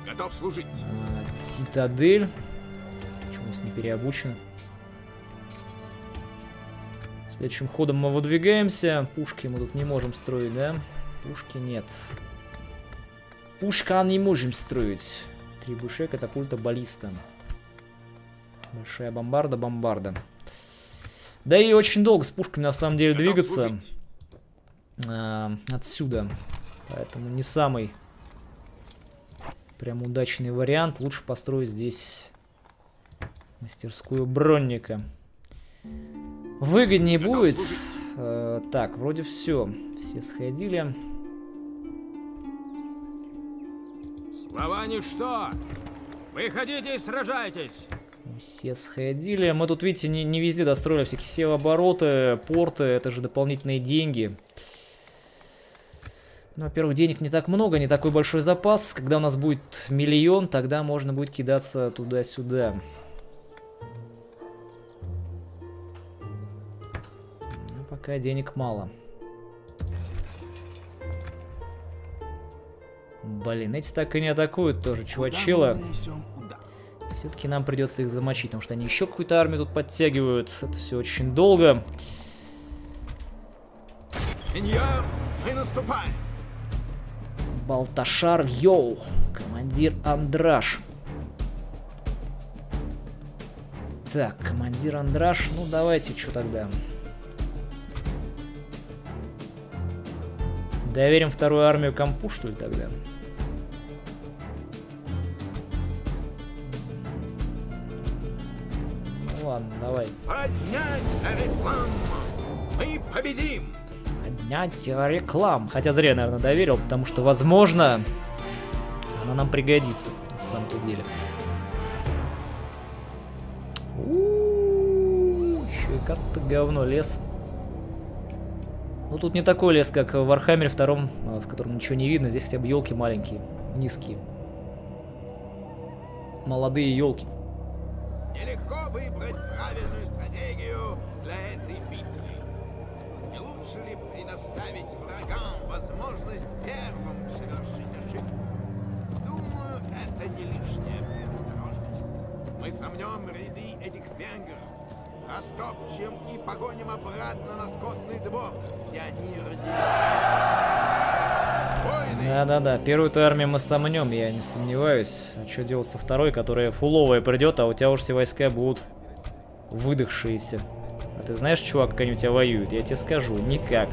Готов служить. А, цитадель. Почему здесь не переобучен? Следующим ходом мы выдвигаемся. Пушки мы тут не можем строить, да? Пушки нет. Пушка не можем строить. Три бушек, катапульта, баллиста. Большая бомбарда, бомбарда. Да и очень долго с пушками на самом деле Готов двигаться а, отсюда. Поэтому не самый прям удачный вариант. Лучше построить здесь мастерскую бронника. Выгоднее Готов будет. А, так, вроде все. Все сходили. Слова ничто! Выходите и сражайтесь! Все сходили. Мы тут, видите, не, не везде достроили всякие севообороты, порты. Это же дополнительные деньги. Ну, во-первых, денег не так много, не такой большой запас. Когда у нас будет миллион, тогда можно будет кидаться туда-сюда. Но пока денег мало. Блин, эти так и не атакуют тоже, чувачила. Все-таки нам придется их замочить, потому что они еще какую-то армию тут подтягивают. Это все очень долго. Балташар, йоу! Командир Андрраж. Так, командир Андрраж, ну давайте, что тогда? Доверим вторую армию компу, что ли, тогда? Ладно, давай. Поднять рекламу! Мы победим! Поднять рекламу! Хотя зря я, наверное, доверил, потому что, возможно, она нам пригодится, на самом-то деле. У-у-у, еще и как-то говно лес. Ну тут не такой лес, как в Вархаммере втором, в котором ничего не видно. Здесь хотя бы елки маленькие, низкие. Молодые елки. Нелегко выбрать правильную стратегию для этой битвы. Не лучше ли предоставить врагам возможность первому совершить ошибку? Думаю, это не лишняя предосторожность. Мы сомнем ряды этих венгров, растопчем и погоним обратно на скотный двор, где они родились. Да-да-да, первую-то армию мы сомнем, я не сомневаюсь. А что делать со второй, которая фуловая придет, а у тебя уж все войска будут выдохшиеся. А ты знаешь, чувак, как они у тебя воюют? Я тебе скажу, никак.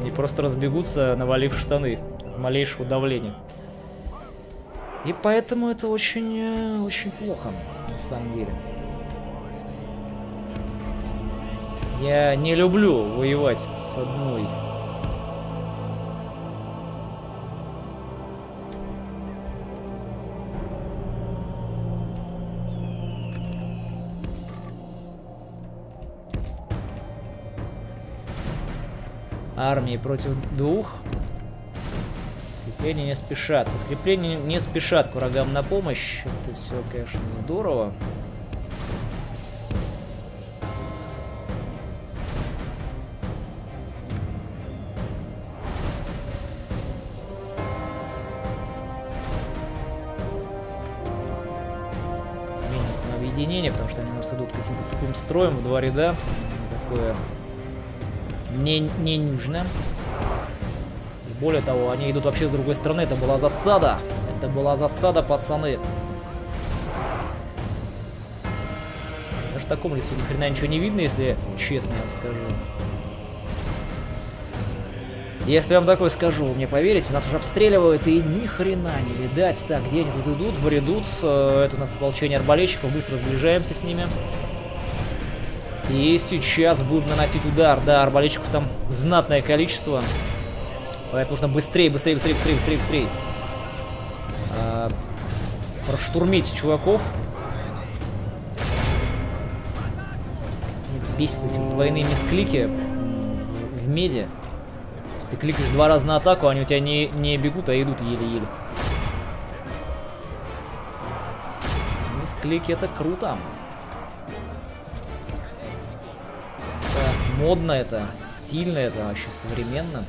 Они просто разбегутся, навалив штаны от малейшего давления. И поэтому это очень, очень плохо, на самом деле. Я не люблю воевать с одной. Армии против двух. Подкрепления не спешат. Подкрепления не спешат к врагам на помощь. Это все, конечно, здорово. Потому что они у нас идут каким-то таким строем в два ряда. Такое не, не нужно. И более того, они идут вообще с другой стороны. Это была засада. Это была засада, пацаны. Слушай, даже в таком лесу ни хрена ничего не видно, если честно я вам скажу. Если я вам такое скажу, вы мне поверите, нас уже обстреливают и ни хрена не видать. Так, где они тут идут? Бредут. Это у нас ополчение арбалетчиков. Быстро сближаемся с ними. И сейчас будут наносить удар. Да, арбалетчиков там знатное количество. Поэтому нужно быстрее, быстрее, быстрее, быстрее, быстрее, быстрее. А, проштурмить чуваков. Бесит эти двойные мисклики в, в меди. Ты кликаешь два раза на атаку, они у тебя не, не бегут, а идут еле-еле. Мисклики — это круто. Это модно, это стильно, это вообще современно.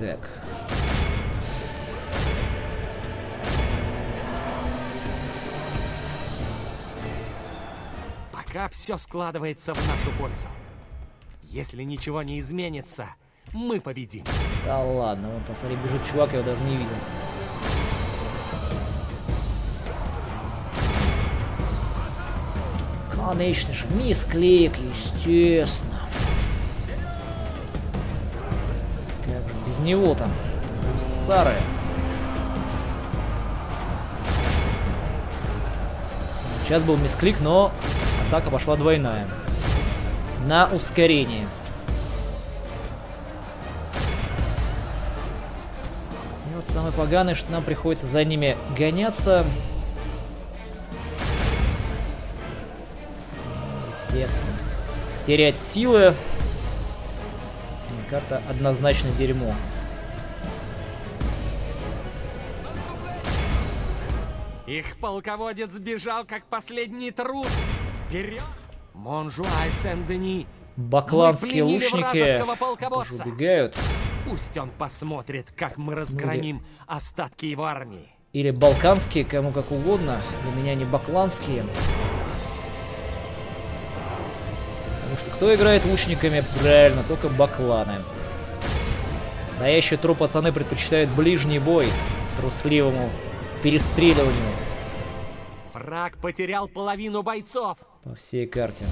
Так. Пока все складывается в нашу пользу. Если ничего не изменится, мы победим. Да ладно, вон там, смотри, бежит чувак, я его даже не видел. Конечно же, мисклик, естественно. Без него там гусары. Сейчас был мисклик, но атака пошла двойная. На ускорение. И вот самое поганое, что нам приходится за ними гоняться. Естественно. Терять силы. Карта однозначно дерьмо. Их полководец сбежал, как последний трус. Вперед! Монжуа и Сен-Дени. Бакланские лучники тоже убегают. Пусть он посмотрит, как мы разгромим ну, или... остатки его армии. Или балканские, кому как угодно. Для меня не бакланские. Потому что кто играет лучниками? Правильно, только бакланы. Настоящие тру пацаны предпочитают ближний бой трусливому перестреливанию. Враг потерял половину бойцов. По всей карте.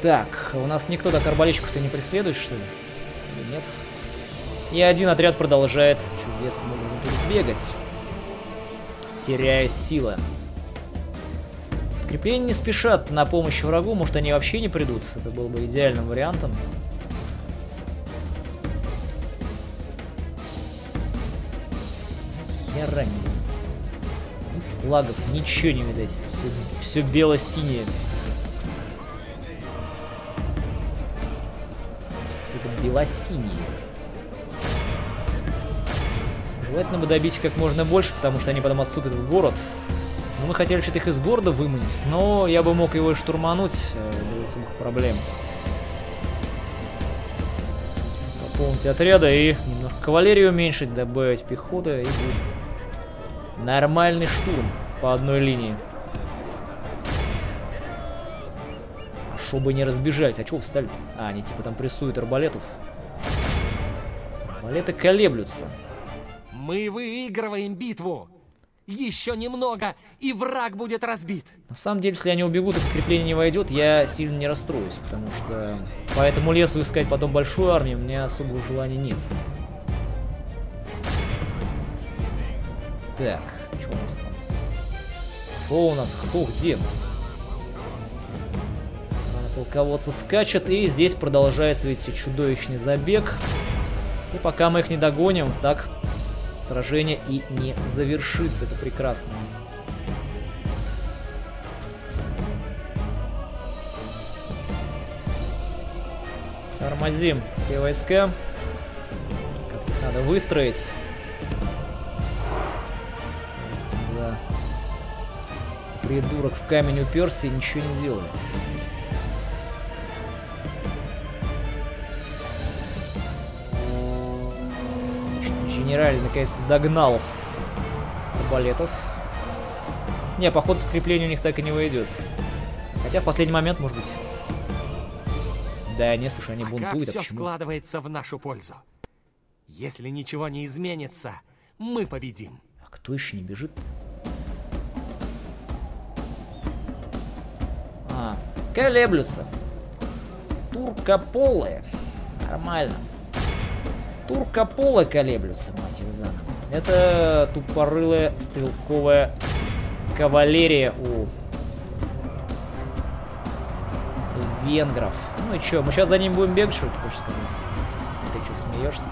Так, у нас никто так арбалетчиков-то не преследует, что ли? Или нет? И один отряд продолжает чудесным образом бегать, теряя силы. Подкрепления не спешат на помощь врагу, может они вообще не придут. Это было бы идеальным вариантом. Я ранен. Флагов ничего не видать. Все, все бело-синее. Это бело-синее. Желательно бы добить как можно больше, потому что они потом отступят в город. Но мы хотели что-то их из города выманить, но я бы мог его и штурмануть без особых проблем. Пополнить отряда и немножко кавалерии уменьшить, добавить пехоты и будет. Нормальный штурм по одной линии. Чтобы не разбежать. А чего встали-то? А, они типа там прессуют арбалетов. Арбалеты колеблются. Мы выигрываем битву. Еще немного, и враг будет разбит. На самом деле, если они убегут и подкрепление не войдет, я сильно не расстроюсь. Потому что по этому лесу искать потом большую армию у меня особого желания нет. Так, что у нас там? Что у нас? Кто где? Полководцы скачет, и здесь продолжается, видите, чудовищный забег. И пока мы их не догоним, так сражение и не завершится. Это прекрасно. Тормозим все войска. Как-то их надо выстроить. Придурок в камень уперся и ничего не делает. Генераль наконец-то догнал арбалетов. Не, походу подкрепление у них так и не войдет. Хотя в последний момент, может быть. Да, не, слушай, они бунтуют. Все складывается в нашу пользу. Если ничего не изменится, мы победим. А кто еще не бежит? Колеблются. Туркополы. Нормально. Туркополы колеблются, мать их заново. Это тупорылая стрелковая кавалерия у венгров. Ну и что, мы сейчас за ним будем бегать, что ты хочешь сказать? Ты что, смеешься?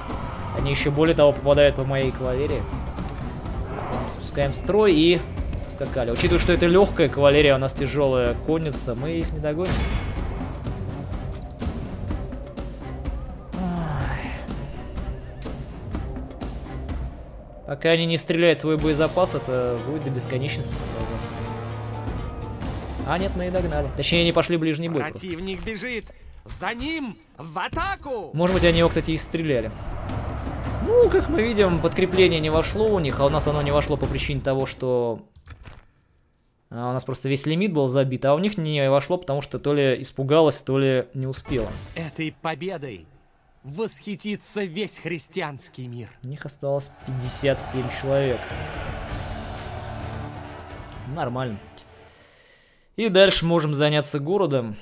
Они еще более того попадают по моей кавалерии. Так, спускаем строй и поскакали. Учитывая, что это легкая кавалерия, у нас тяжелая конница, мы их не догоним. Пока они не стреляют свой боезапас, это будет до бесконечности продолжаться. А нет, мы и догнали. Точнее, они пошли в ближний бой. Противник просто бежит. За ним в атаку! Может быть, они его, кстати, и стреляли. Ну, как мы видим, подкрепление не вошло у них, а у нас оно не вошло по причине того, что у нас просто весь лимит был забит, а у них не вошло, потому что то ли испугалась, то ли не успела. Этой победой восхитится весь христианский мир. У них осталось пятьдесят семь человек. Нормально. И дальше можем заняться городом.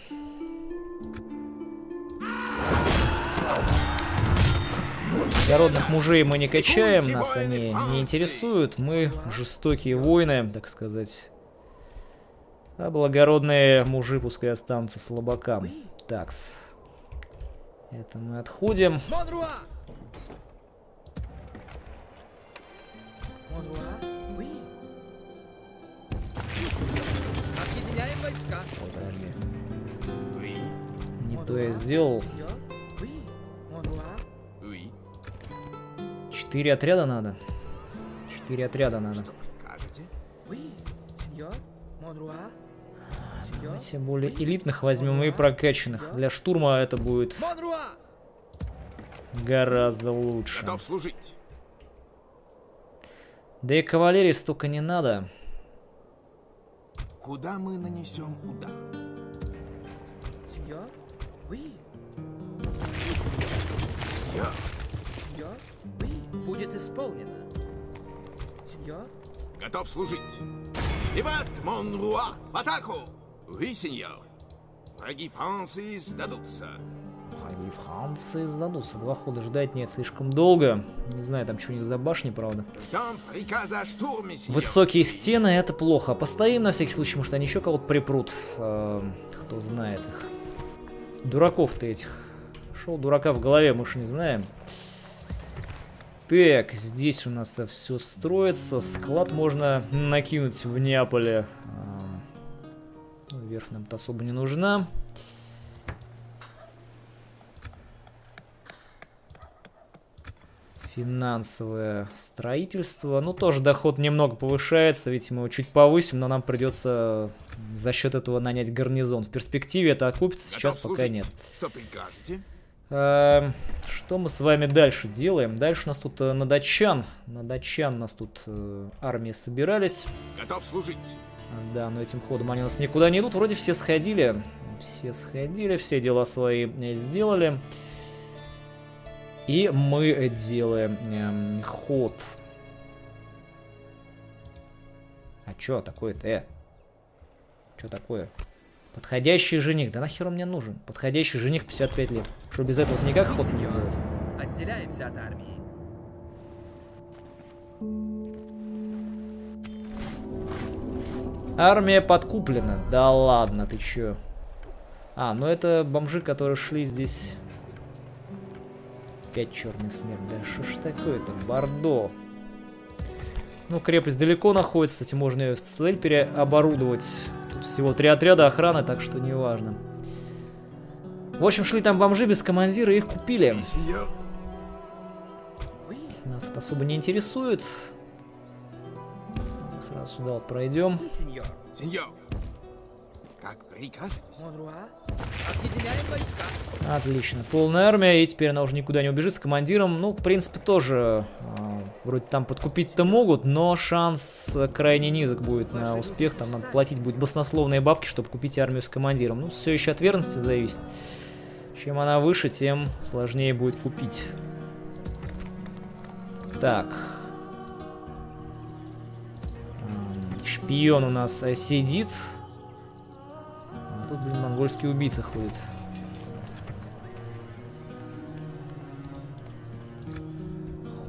Городных мужей мы не качаем, нас они не интересуют. Мы жестокие воины, так сказать. А благородные мужи пускай останутся слабакам. Такс. Это мы отходим. Монруа! Монруа, вы? Объединяем войска. Подожди. Не то я сделал. Четыре отряда надо. Четыре отряда надо. Давайте более элитных возьмем и прокачанных. Для штурма это будет гораздо лучше. Да и кавалерии столько не надо. Куда мы нанесем удар? Будет исполнено. Сеньор? Готов служить. Иват, Монруа, в атаку! Вы, сеньор. Враги Франции сдадутся. Враги Франции сдадутся. Два хода ждать нет слишком долго. Не знаю, там что у них за башни, правда. Ждем приказа о штурме, сеньор. Высокие стены, это плохо. Постоим на всякий случай, может, они еще кого-то припрут. Э, кто знает их. Дураков-то этих. Шел дурака в голове, мы же не знаем. Так, здесь у нас все строится. Склад можно накинуть в Неаполе. Верх нам-то особо не нужна. Финансовое строительство. Ну, тоже доход немного повышается, ведь мы его чуть повысим, но нам придется за счет этого нанять гарнизон. В перспективе это окупится, сейчас пока нет. Что прикажете? Что мы с вами дальше делаем? Дальше у нас тут э, на датчан. На датчан у нас тут э, армии собирались. Готов служить. Да, но этим ходом они у нас никуда не идут. Вроде все сходили. Все сходили, все дела свои сделали. И мы делаем э, ход. А чё такое-то? Э? Чё такое? Подходящий жених. Да нахер он мне нужен? Подходящий жених пятьдесят пять лет. Что, без этого никак ход не сделать? Отделяемся от армии. Армия подкуплена. Да ладно, ты чё? А, ну это бомжи, которые шли здесь. Пять черных смерть. Да что ж такое-то? Бордо. Ну, крепость далеко находится. Кстати, можно ее в цитадель переоборудовать. Всего три отряда охраны, так что неважно. В общем, шли там бомжи без командира и их купили. Нас это особо не интересует. Мы сразу сюда вот пройдем. Отлично, полная армия, и теперь она уже никуда не убежит с командиром. Ну, в принципе, тоже вроде там подкупить-то могут, но шанс крайне низок будет на успех. Там надо платить будет баснословные бабки, чтобы купить армию с командиром. Ну, все еще от верности зависит. Чем она выше, тем сложнее будет купить. Так. Шпион у нас сидит. Тут Блин, монгольский убийца ходит.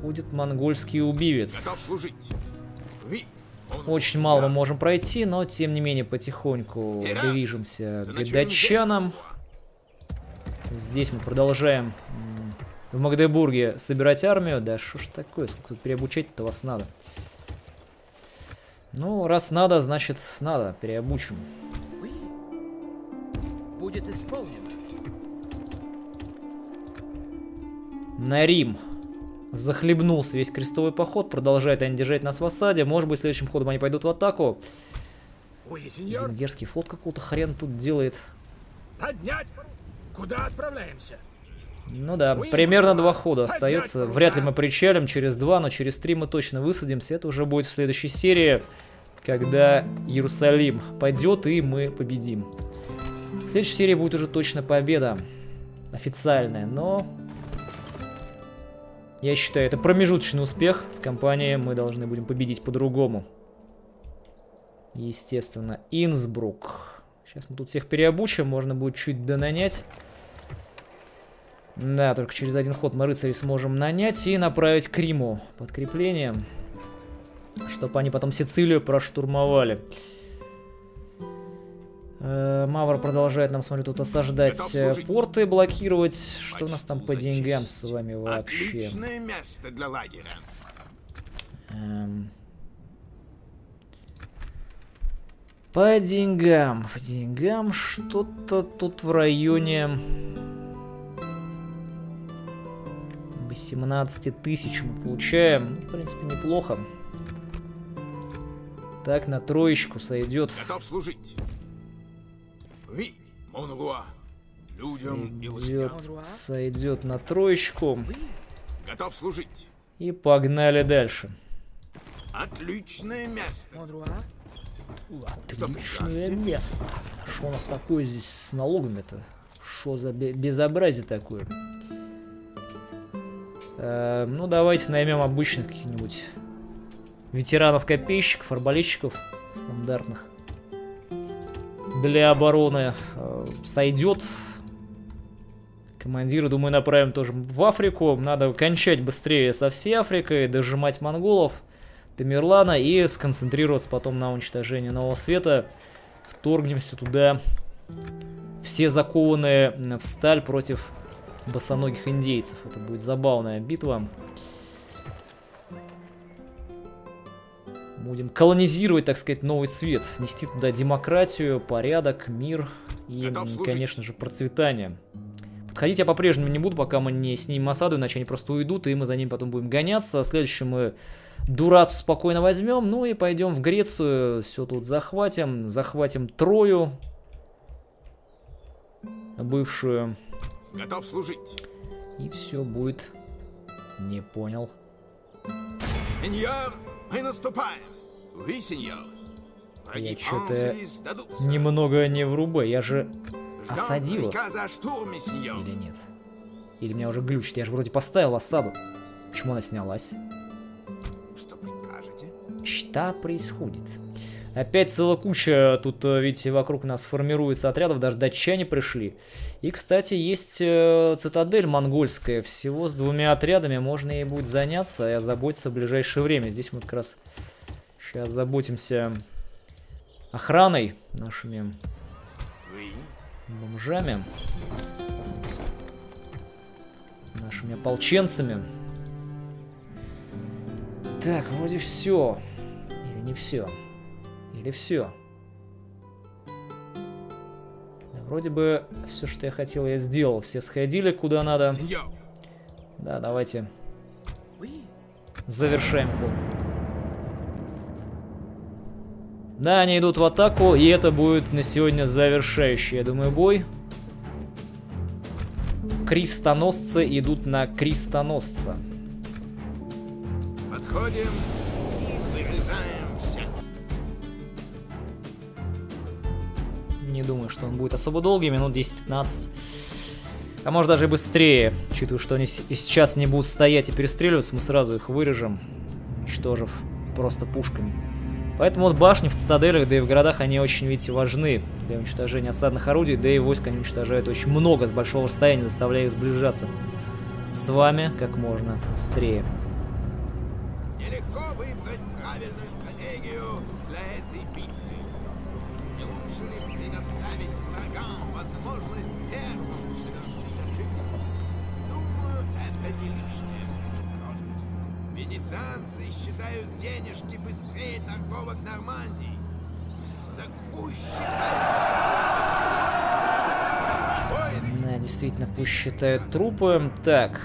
Ходит монгольский убивец. Очень мало мы можем пройти, но тем не менее потихоньку движемся к датчанам. Здесь мы продолжаем в Магдебурге собирать армию. Да что ж такое, сколько тут переобучать-то вас надо. Ну, раз надо, значит надо, переобучим. Будет исполнено. На Рим. Захлебнулся весь крестовый поход. Продолжает они держать нас в осаде. Может быть, следующим ходом они пойдут в атаку. Ой, сеньор. Венгерский флот какого-то хрен тут делает. Поднять! Куда отправляемся? Ну да, Ой, примерно два хода остается. Вряд ли мы причалим через два, но через три мы точно высадимся. Это уже будет в следующей серии, когда Иерусалим пойдет и мы победим. В следующей серии будет уже точно победа. Официальная, но... Я считаю, это промежуточный успех. В кампании мы должны будем победить по-другому. Естественно, Инсбрук. Сейчас мы тут всех переобучим, можно будет чуть донанять. Да, только через один ход мы рыцарей сможем нанять и направить к Риму подкрепление, чтобы они потом Сицилию проштурмовали. Мавр продолжает нам, смотрю, тут осаждать порты, блокировать. Что у нас там по деньгам с вами вообще? Отличное место для лагеря. Эм... По деньгам, по деньгам что-то тут в районе семнадцать тысяч мы получаем. Ну, в принципе, неплохо. Так, на троечку сойдет. Готов служить. Вы, Монруа, людям сойдет, сойдет на троечку. Готов служить. И погнали дальше. Отличное место. Монруа. Отличное место. Что у нас такое здесь с налогами-то? Что за безобразие такое? Э, ну, давайте наймем обычных каких-нибудь ветеранов-копейщиков, арбалетчиков стандартных. Для обороны э, сойдет. Командира, думаю, направим тоже в Африку. Надо кончать быстрее со всей Африкой, дожимать монголов, Тамерлана и сконцентрироваться потом на уничтожении Нового Света. Вторгнемся туда. Все закованные в сталь против босоногих индейцев. Это будет забавная битва. Будем колонизировать, так сказать, новый свет. Нести туда демократию, порядок, мир и, конечно же, процветание. Подходить я по-прежнему не буду, пока мы не снимем осаду, иначе они просто уйдут, и мы за ними потом будем гоняться. Следующим мы Дурацию спокойно возьмем, ну и пойдем в Грецию. Все тут захватим. Захватим Трою. Бывшую. Готов служить. И все будет. Не понял. Сеньор, мы наступаем. Вы, сеньор. Я что-то немного не вруба. Я же осадил. Или нет? Или меня уже глючит? Я же вроде поставил осаду. Почему она снялась? Что прикажете? Что происходит? Опять целая куча, тут, видите, вокруг нас формируется отрядов, даже датчане пришли. И, кстати, есть цитадель монгольская, всего с двумя отрядами, можно ей будет заняться и озаботиться в ближайшее время. Здесь мы как раз сейчас заботимся охраной, нашими бомжами, нашими ополченцами. Так, вроде все, или не все. Или все. Да, вроде бы все, что я хотел, я сделал. Все сходили куда надо. Да, давайте завершаем ход. Да, они идут в атаку, и это будет на сегодня завершающий, я думаю, бой. Крестоносцы идут на крестоносца. Подходим. Не думаю, что он будет особо долгий, минут десять-пятнадцать. А может даже и быстрее, учитывая, что они и сейчас не будут стоять и перестреливаться, мы сразу их вырежем, уничтожив просто пушками. Поэтому вот башни в цитаделях, да и в городах, они очень, видите, важны для уничтожения осадных орудий, да и войск они уничтожают очень много с большого расстояния, заставляя их сближаться с вами как можно быстрее. Нелегко выбрать правильную стратегию для этой битвы. Не лучше ли предоставить врагам возможность первым совершить ошибку? Думаю, это не лишняя осторожность. Венецианцы считают денежки быстрее торговок Нормандии. Так пусть считают... Да, действительно, пусть считают трупы. Так,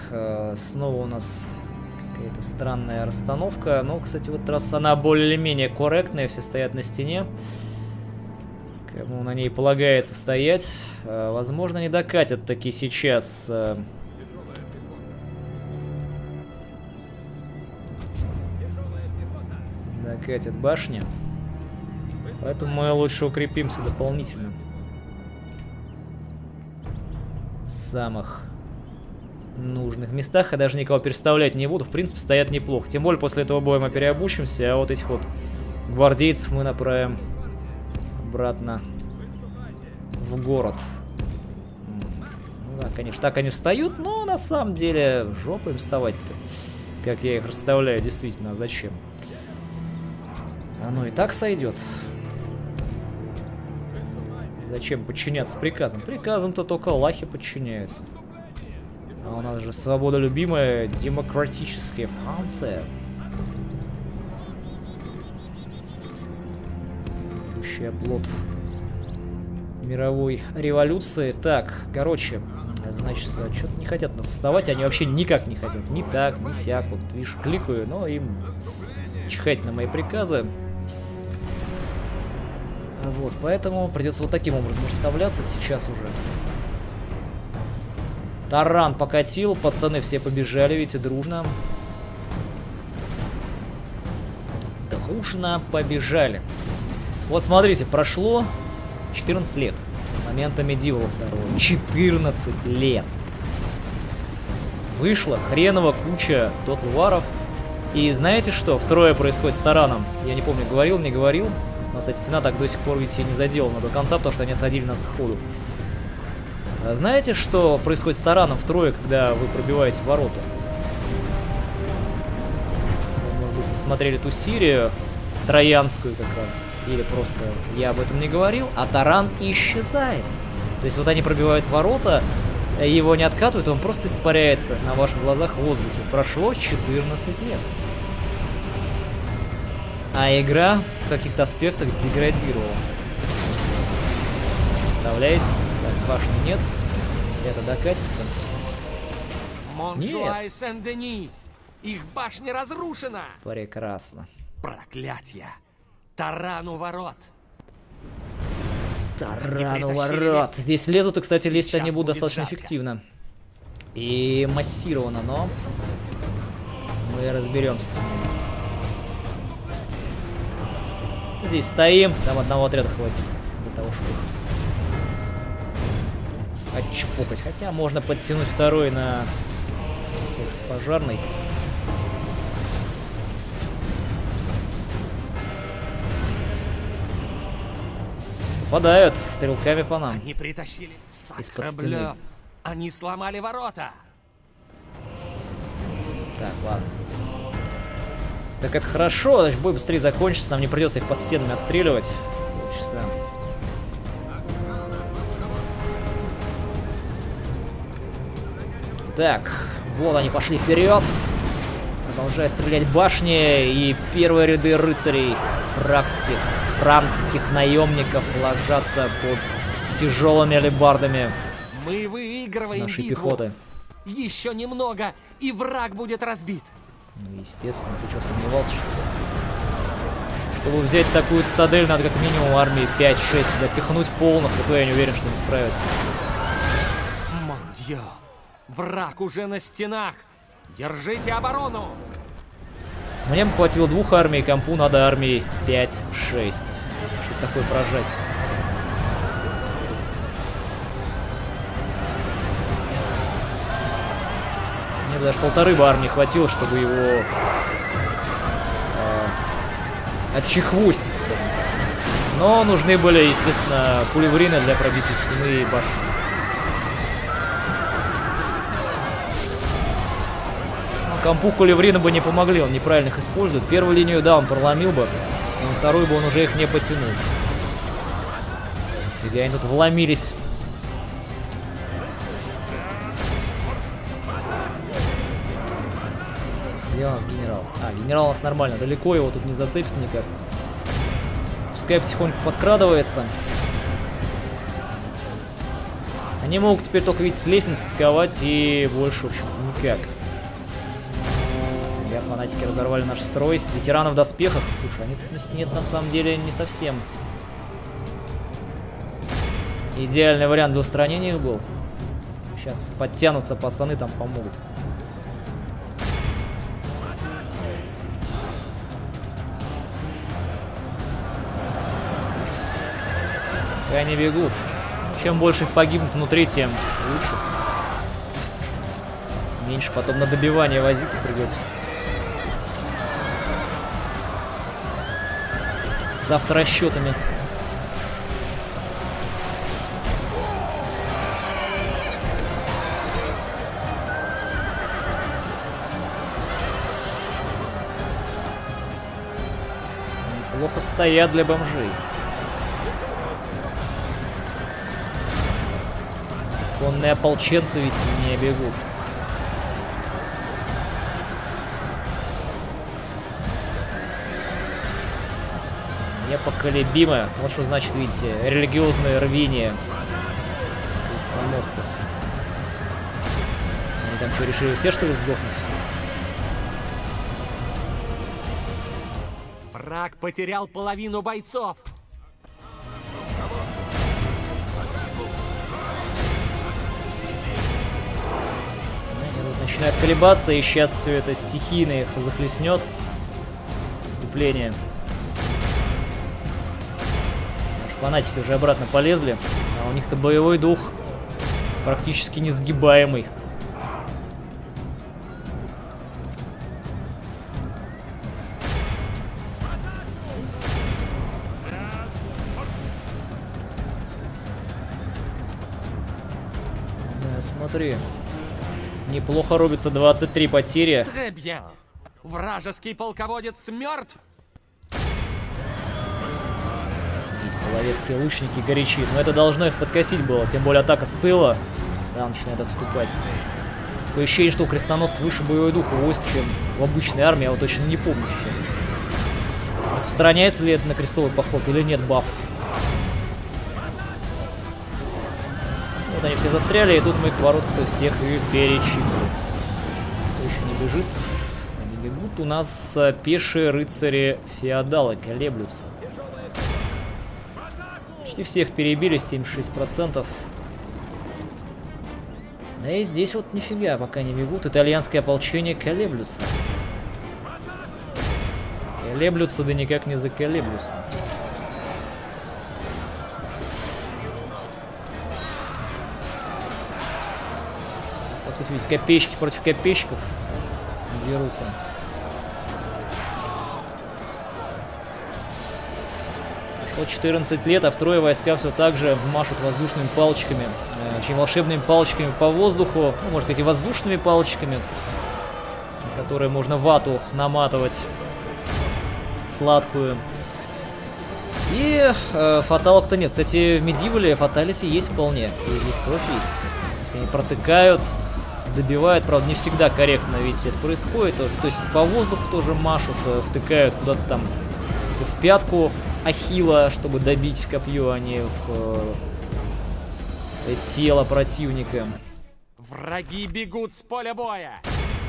снова у нас... какая-то странная расстановка. Но, кстати, в этот раз она более-менее корректная. Все стоят на стене. Кому на ней полагается стоять. Возможно, не докатят таки сейчас. Докатят башни. Поэтому мы лучше укрепимся дополнительно. В самых... нужных местах. Я даже никого переставлять не буду. В принципе, стоят неплохо. Тем более, после этого боя мы переобучимся. А вот этих вот гвардейцев мы направим обратно в город. Ну, да, конечно, так они встают. Но на самом деле, в жопу им вставать-то. Как я их расставляю, действительно. А зачем? Оно и так сойдет. Зачем подчиняться приказам? Приказам-то только лахи подчиняются. А у нас же свободолюбимая демократическая Франция. Будущий оплот мировой революции. Так, короче, значит, что-то не хотят нас вставать. Они вообще никак не хотят. Ни так, ни сяк. Вот, видишь, кликаю, но им чихать на мои приказы. Вот, поэтому придется вот таким образом расставляться сейчас уже. Таран покатил, пацаны все побежали, видите, дружно. Дружно побежали. Вот смотрите, прошло четырнадцать лет с момента Medieval два. четырнадцать лет. Вышла хренова куча тотлваров. И знаете что? Второе происходит с тараном. Я не помню, говорил, не говорил. У нас эта стена так до сих пор, видите, не заделана до конца, потому что они осадили нас сходу. Знаете, что происходит с тараном втрое, когда вы пробиваете ворота? Вы, может быть, не смотрели ту серию, троянскую как раз, или просто я об этом не говорил, а таран исчезает. То есть вот они пробивают ворота, его не откатывают, он просто испаряется на ваших глазах в воздухе. Прошло четырнадцать лет. А игра в каких-то аспектах деградировала. Представляете? Башни нет. Это докатится. Монруа и Сен-Дени. Их башня разрушена. Прекрасно. Проклятье. Таран у ворот. Таран у ворот. Здесь лезут, и, кстати, лезть они будут достаточно эффективно. И массированно, но мы разберемся с ними. Здесь стоим. Там одного отряда хватит для того, чтобы отчпокать. Хотя можно подтянуть второй на пожарный. Попадают стрелками по нам. Они притащили из-под стены. Они сломали ворота. Так, ладно. Так это хорошо. Значит, бой быстрее закончится. Нам не придется их под стенами отстреливать. Полчаса. Так, вот они пошли вперед, продолжая стрелять башни, и первые ряды рыцарей фракских, франкских наемников ложатся под тяжелыми алебардами нашей битву. Пехоты. Еще немного, и враг будет разбит. Ну, естественно, ты что, сомневался, что ли? Чтобы взять такую цитадель, надо как минимум армии пять-шесть сюда пихнуть полных, и то я не уверен, что не справится. Мондио. Враг уже на стенах! Держите оборону! Мне бы хватило двух армий, компу надо армии пять-шесть. Что такое прожать? Мне бы даже полторы бы армии хватило, чтобы его э, отчехвоститься. Но нужны были, естественно, пулеврины для пробития стены и башни. Компу пулеврина бы не помогли, он неправильно их использует. Первую линию, да, он проломил бы, но вторую бы он уже их не потянул. Или они тут вломились. Где у нас генерал? А, генерал у нас нормально, далеко его тут не зацепит никак. Пускай потихоньку подкрадывается. Они могут теперь только, видеть, с лестницы атаковать и больше, в общем-то, никак. Бля, фанатики разорвали наш строй. Ветераны в доспехах. Слушай, они тут на стене на самом деле не совсем. Идеальный вариант для устранения их был. Сейчас подтянутся пацаны, там помогут. И они бегут. Чем больше их погибнут внутри, тем лучше. Меньше потом на добивание возиться придется. С авторасчетами. Неплохо стоят для бомжей. Конные ополченцы ведь не бегут. Непоколебимое. Вот что значит, видите, религиозное рвение крестоносцев. Они там что, решили все, что ли, сдохнуть? Враг потерял половину бойцов. Начинают колебаться, и сейчас все это стихийно их захлестнет. Отступление. Наши фанатики уже обратно полезли, а у них-то боевой дух практически несгибаемый. Да, смотри. Неплохо рубится, двадцать три потери. Вражеский полководец мертв. Половецкие лучники горячи. Но это должно их подкосить было. Тем более атака с тыла. Да, начинает отступать. Такое ощущение, что у крестоносцев выше боевой дух у войск, чем в обычной армии. Я вот точно не помню сейчас. Распространяется ли это на крестовый поход или нет баф? Они все застряли, и тут мы к воротам-то всех и перечипнули. Кто еще не бежит? Они бегут. У нас пешие рыцари-феодалы колеблются. Почти всех перебили, семьдесят шесть процентов. Да и здесь вот нифига, пока не бегут. Итальянское ополчение колеблются. Колеблются, да никак не заколеблются. Тут ведь копейщики против копейщиков дерутся. Прошло четырнадцать лет, а втрое войска все так же машут воздушными палочками. Очень волшебными палочками по воздуху. Ну, можно сказать, и воздушными палочками, которые можно вату наматывать сладкую. И э, фаталок-то нет. Кстати, в Medieval фаталити есть вполне. И здесь кровь есть. Если они протыкают... Добивают, правда, не всегда корректно, видите, это происходит. То есть по воздуху тоже машут, втыкают куда-то там, типа, в пятку Ахилла, чтобы добить копье, а не в э, тело противника. Враги бегут с поля боя.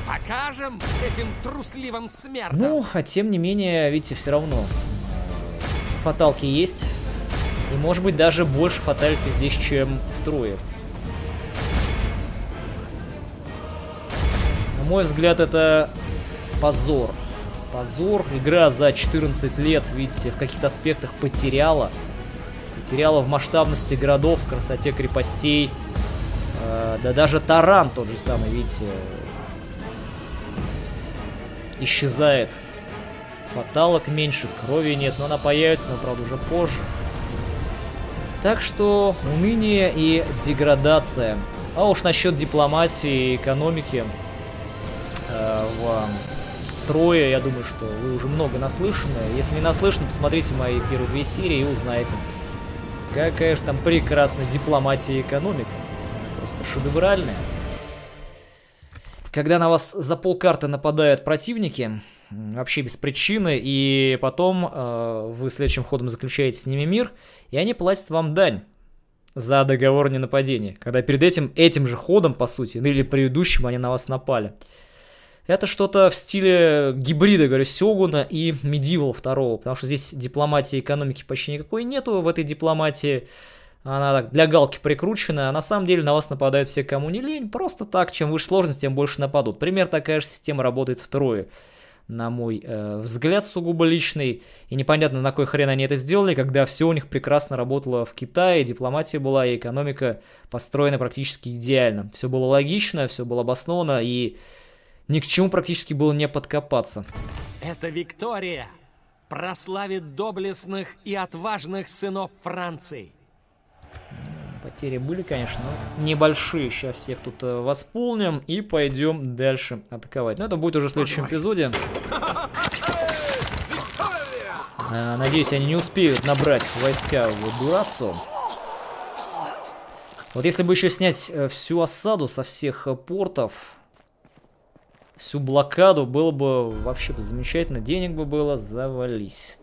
Покажем этим трусливым смертным. Ну, а тем не менее, видите, все равно фаталки есть. И, может быть, даже больше фаталити здесь, чем втрое. На мой взгляд, это позор. Позор. Игра за четырнадцать лет, видите, в каких-то аспектах потеряла. Потеряла в масштабности городов, в красоте крепостей. Э, да даже Таран тот же самый, видите, исчезает. Фаталок меньше, крови нет, но она появится, но, правда, уже позже. Так что уныние и деградация. А уж насчет дипломатии и экономики э, в Трое, я думаю, что вы уже много наслышаны. Если не наслышаны, посмотрите мои первые две серии и узнаете, какая же там прекрасная дипломатия и экономика. Просто шедевральная. Когда на вас за полкарты нападают противники, вообще без причины, и потом э, вы следующим ходом заключаете с ними мир, и они платят вам дань за договор ненападения, когда перед этим, этим же ходом, по сути, ну или предыдущим, они на вас напали. Это что-то в стиле гибрида, говорю, Сёгуна и Medieval два, потому что здесь дипломатии и экономики почти никакой нету, в этой дипломатии она так для галки прикручена, а на самом деле на вас нападают все, кому не лень, просто так, чем выше сложность, тем больше нападут. Пример такая же система работает в Трое. На мой э, взгляд сугубо личный. И непонятно, на какой хрен они это сделали, когда все у них прекрасно работало в Китае, дипломатия была, и экономика построена практически идеально. Все было логично, все было обосновано, и ни к чему практически было не подкопаться. Эта Виктория прославит доблестных и отважных сынов Франции. Потери были, конечно, но небольшие. Сейчас всех тут восполним и пойдем дальше атаковать. Но это будет уже в следующем эпизоде. Надеюсь, они не успеют набрать войска в Дурацу. Вот если бы еще снять всю осаду со всех портов, всю блокаду, было бы вообще замечательно. Денег бы было завались.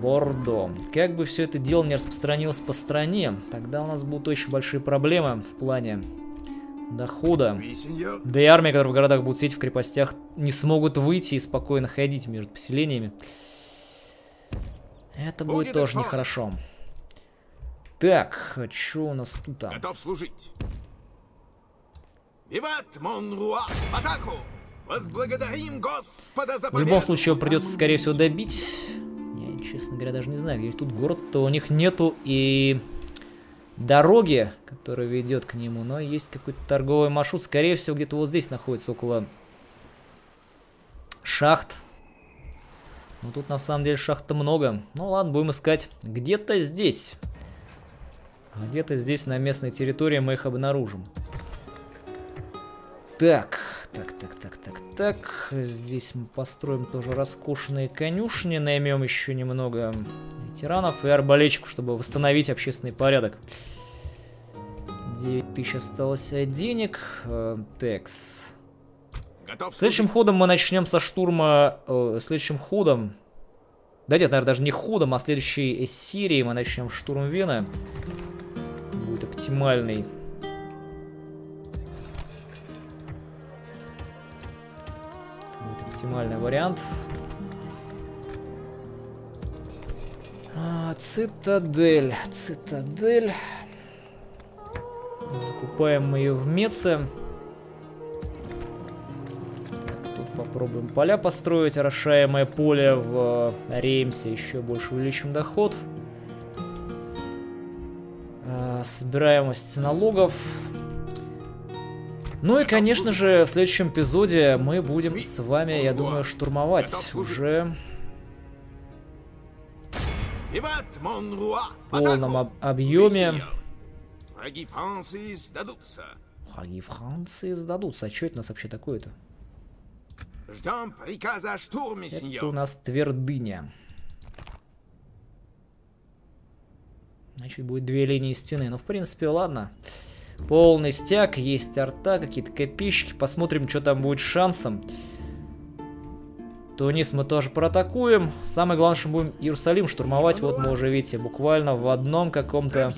Бордо. Как бы все это дело не распространилось по стране, тогда у нас будут очень большие проблемы в плане дохода. Да и армия, которая в городах будут сидеть в крепостях, не смогут выйти и спокойно ходить между поселениями. Это будет тоже нехорошо. Так, что у нас тут? Готов служить. Виват Монруа! Атаку! Возблагодарим Господа за победу! В любом случае его придется, скорее всего, добить. Честно говоря, даже не знаю, где тут город-то. У них нету и дороги, которая ведет к нему, но есть какой-то торговый маршрут. Скорее всего, где-то вот здесь находится, около шахт. Но тут на самом деле шахт-то много. Ну ладно, будем искать. Где-то здесь. Где-то здесь на местной территории мы их обнаружим. Так, так, так, так, так, так. Здесь мы построим тоже роскошные конюшни. Наймем еще немного ветеранов и арбалетчиков, чтобы восстановить общественный порядок. девять тысяч осталось денег. Текс. Готов. Следующим ходом мы начнем со штурма... Э, следующим ходом... Да нет, наверное, даже не ходом, а следующей серии мы начнем штурм Вены. Будет оптимальный... Оптимальный вариант. А, цитадель. Цитадель. Закупаем мы ее в Меце. Так, тут попробуем поля построить. Орошаемое поле в Реймсе. Еще больше увеличим доход. А, собираемость налогов. Ну и, конечно же, в следующем эпизоде мы будем с вами, я думаю, штурмовать уже в полном об объеме. Враги Франции сдадутся. Враги Франции сдадутся. А что это у нас вообще такое-то? Это у нас твердыня. Значит, будет две линии стены. Ну, в принципе, ладно. Полный стяг, есть арта, какие-то копейщики. Посмотрим, что там будет с шансом. Тунис мы тоже проатакуем. Самое главное, что будем Иерусалим штурмовать. Вот мы уже, видите, буквально в одном каком-то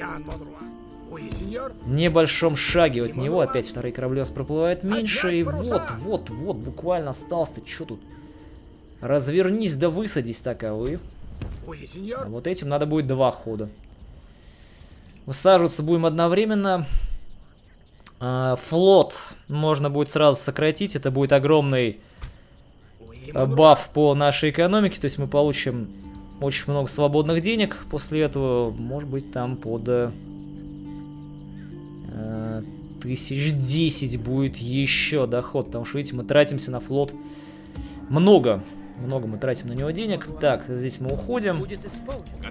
небольшом шаге от него. Опять вторые корабли у нас проплывают меньше. И вот, вот, вот, буквально осталось-то. Что тут? Развернись да высадись, таковы. А вот этим надо будет два хода. Высаживаться будем одновременно. Флот можно будет сразу сократить. Это будет огромный баф по нашей экономике. То есть мы получим очень много свободных денег. После этого, может быть, там под тысяч десять будет еще доход. Потому что, видите, мы тратимся на флот много. Много мы тратим на него денег. Так, здесь мы уходим.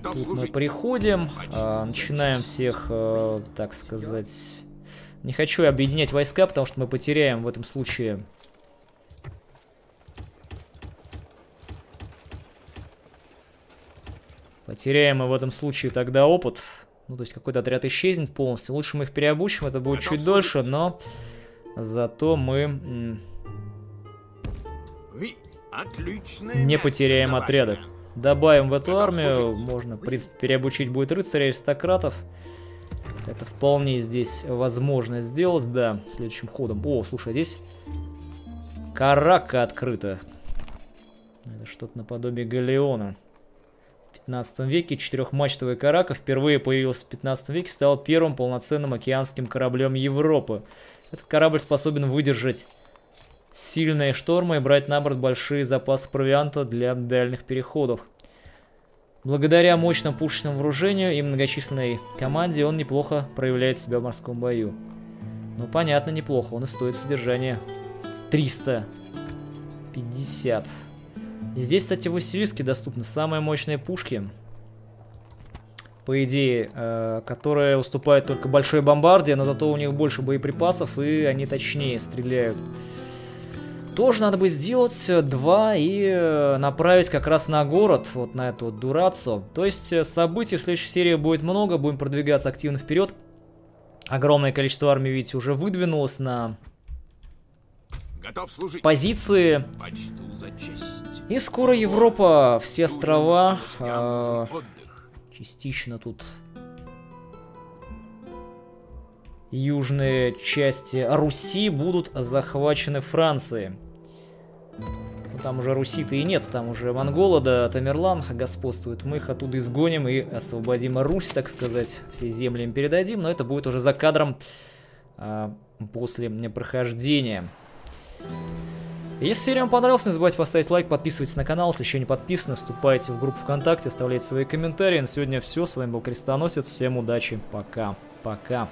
Тут мы приходим. А, начинаем всех, а, так сказать... Не хочу объединять войска, потому что мы потеряем в этом случае... Потеряем мы в этом случае тогда опыт. Ну, то есть какой-то отряд исчезнет полностью. Лучше мы их переобучим, это будет чуть дольше, но... Зато мы... не потеряем отряда. Добавим в эту армию. Можно, в принципе, переобучить будет рыцарей, аристократов. Это вполне здесь возможно сделать, да, следующим ходом. О, слушай, здесь карака открыта. Это что-то наподобие галеона. В пятнадцатом веке четырехмачтовая карака впервые появилась в пятнадцатом веке, стал первым полноценным океанским кораблем Европы. Этот корабль способен выдержать сильные штормы и брать на борт большие запасы провианта для дальних переходов. Благодаря мощному пушечному вооружению и многочисленной команде он неплохо проявляет себя в морском бою. Ну, понятно, неплохо. Он и стоит содержание триста пятьдесят. И здесь, кстати, в Василиске доступны самые мощные пушки. По идее, э, которые уступают только большой бомбарде, но зато у них больше боеприпасов и они точнее стреляют. Тоже надо бы сделать два и направить как раз на город, вот на эту вот Дурацу. То есть событий в следующей серии будет много, будем продвигаться активно вперед. Огромное количество армий, видите, уже выдвинулось на Готов служить. позиции. И скоро Европа, все острова, э, частично тут... Южные части Руси будут захвачены Францией. Но там уже Руси-то и нет, там уже монголы да Тамерлан господствуют. Мы их оттуда изгоним и освободим Русь, так сказать. Все земли им передадим, но это будет уже за кадром а, после прохождения. Если серия вам понравилась, не забывайте поставить лайк, подписывайтесь на канал, если еще не подписаны, вступайте в группу ВКонтакте, оставляйте свои комментарии. На сегодня все, с вами был Крестоносец, всем удачи, пока-пока.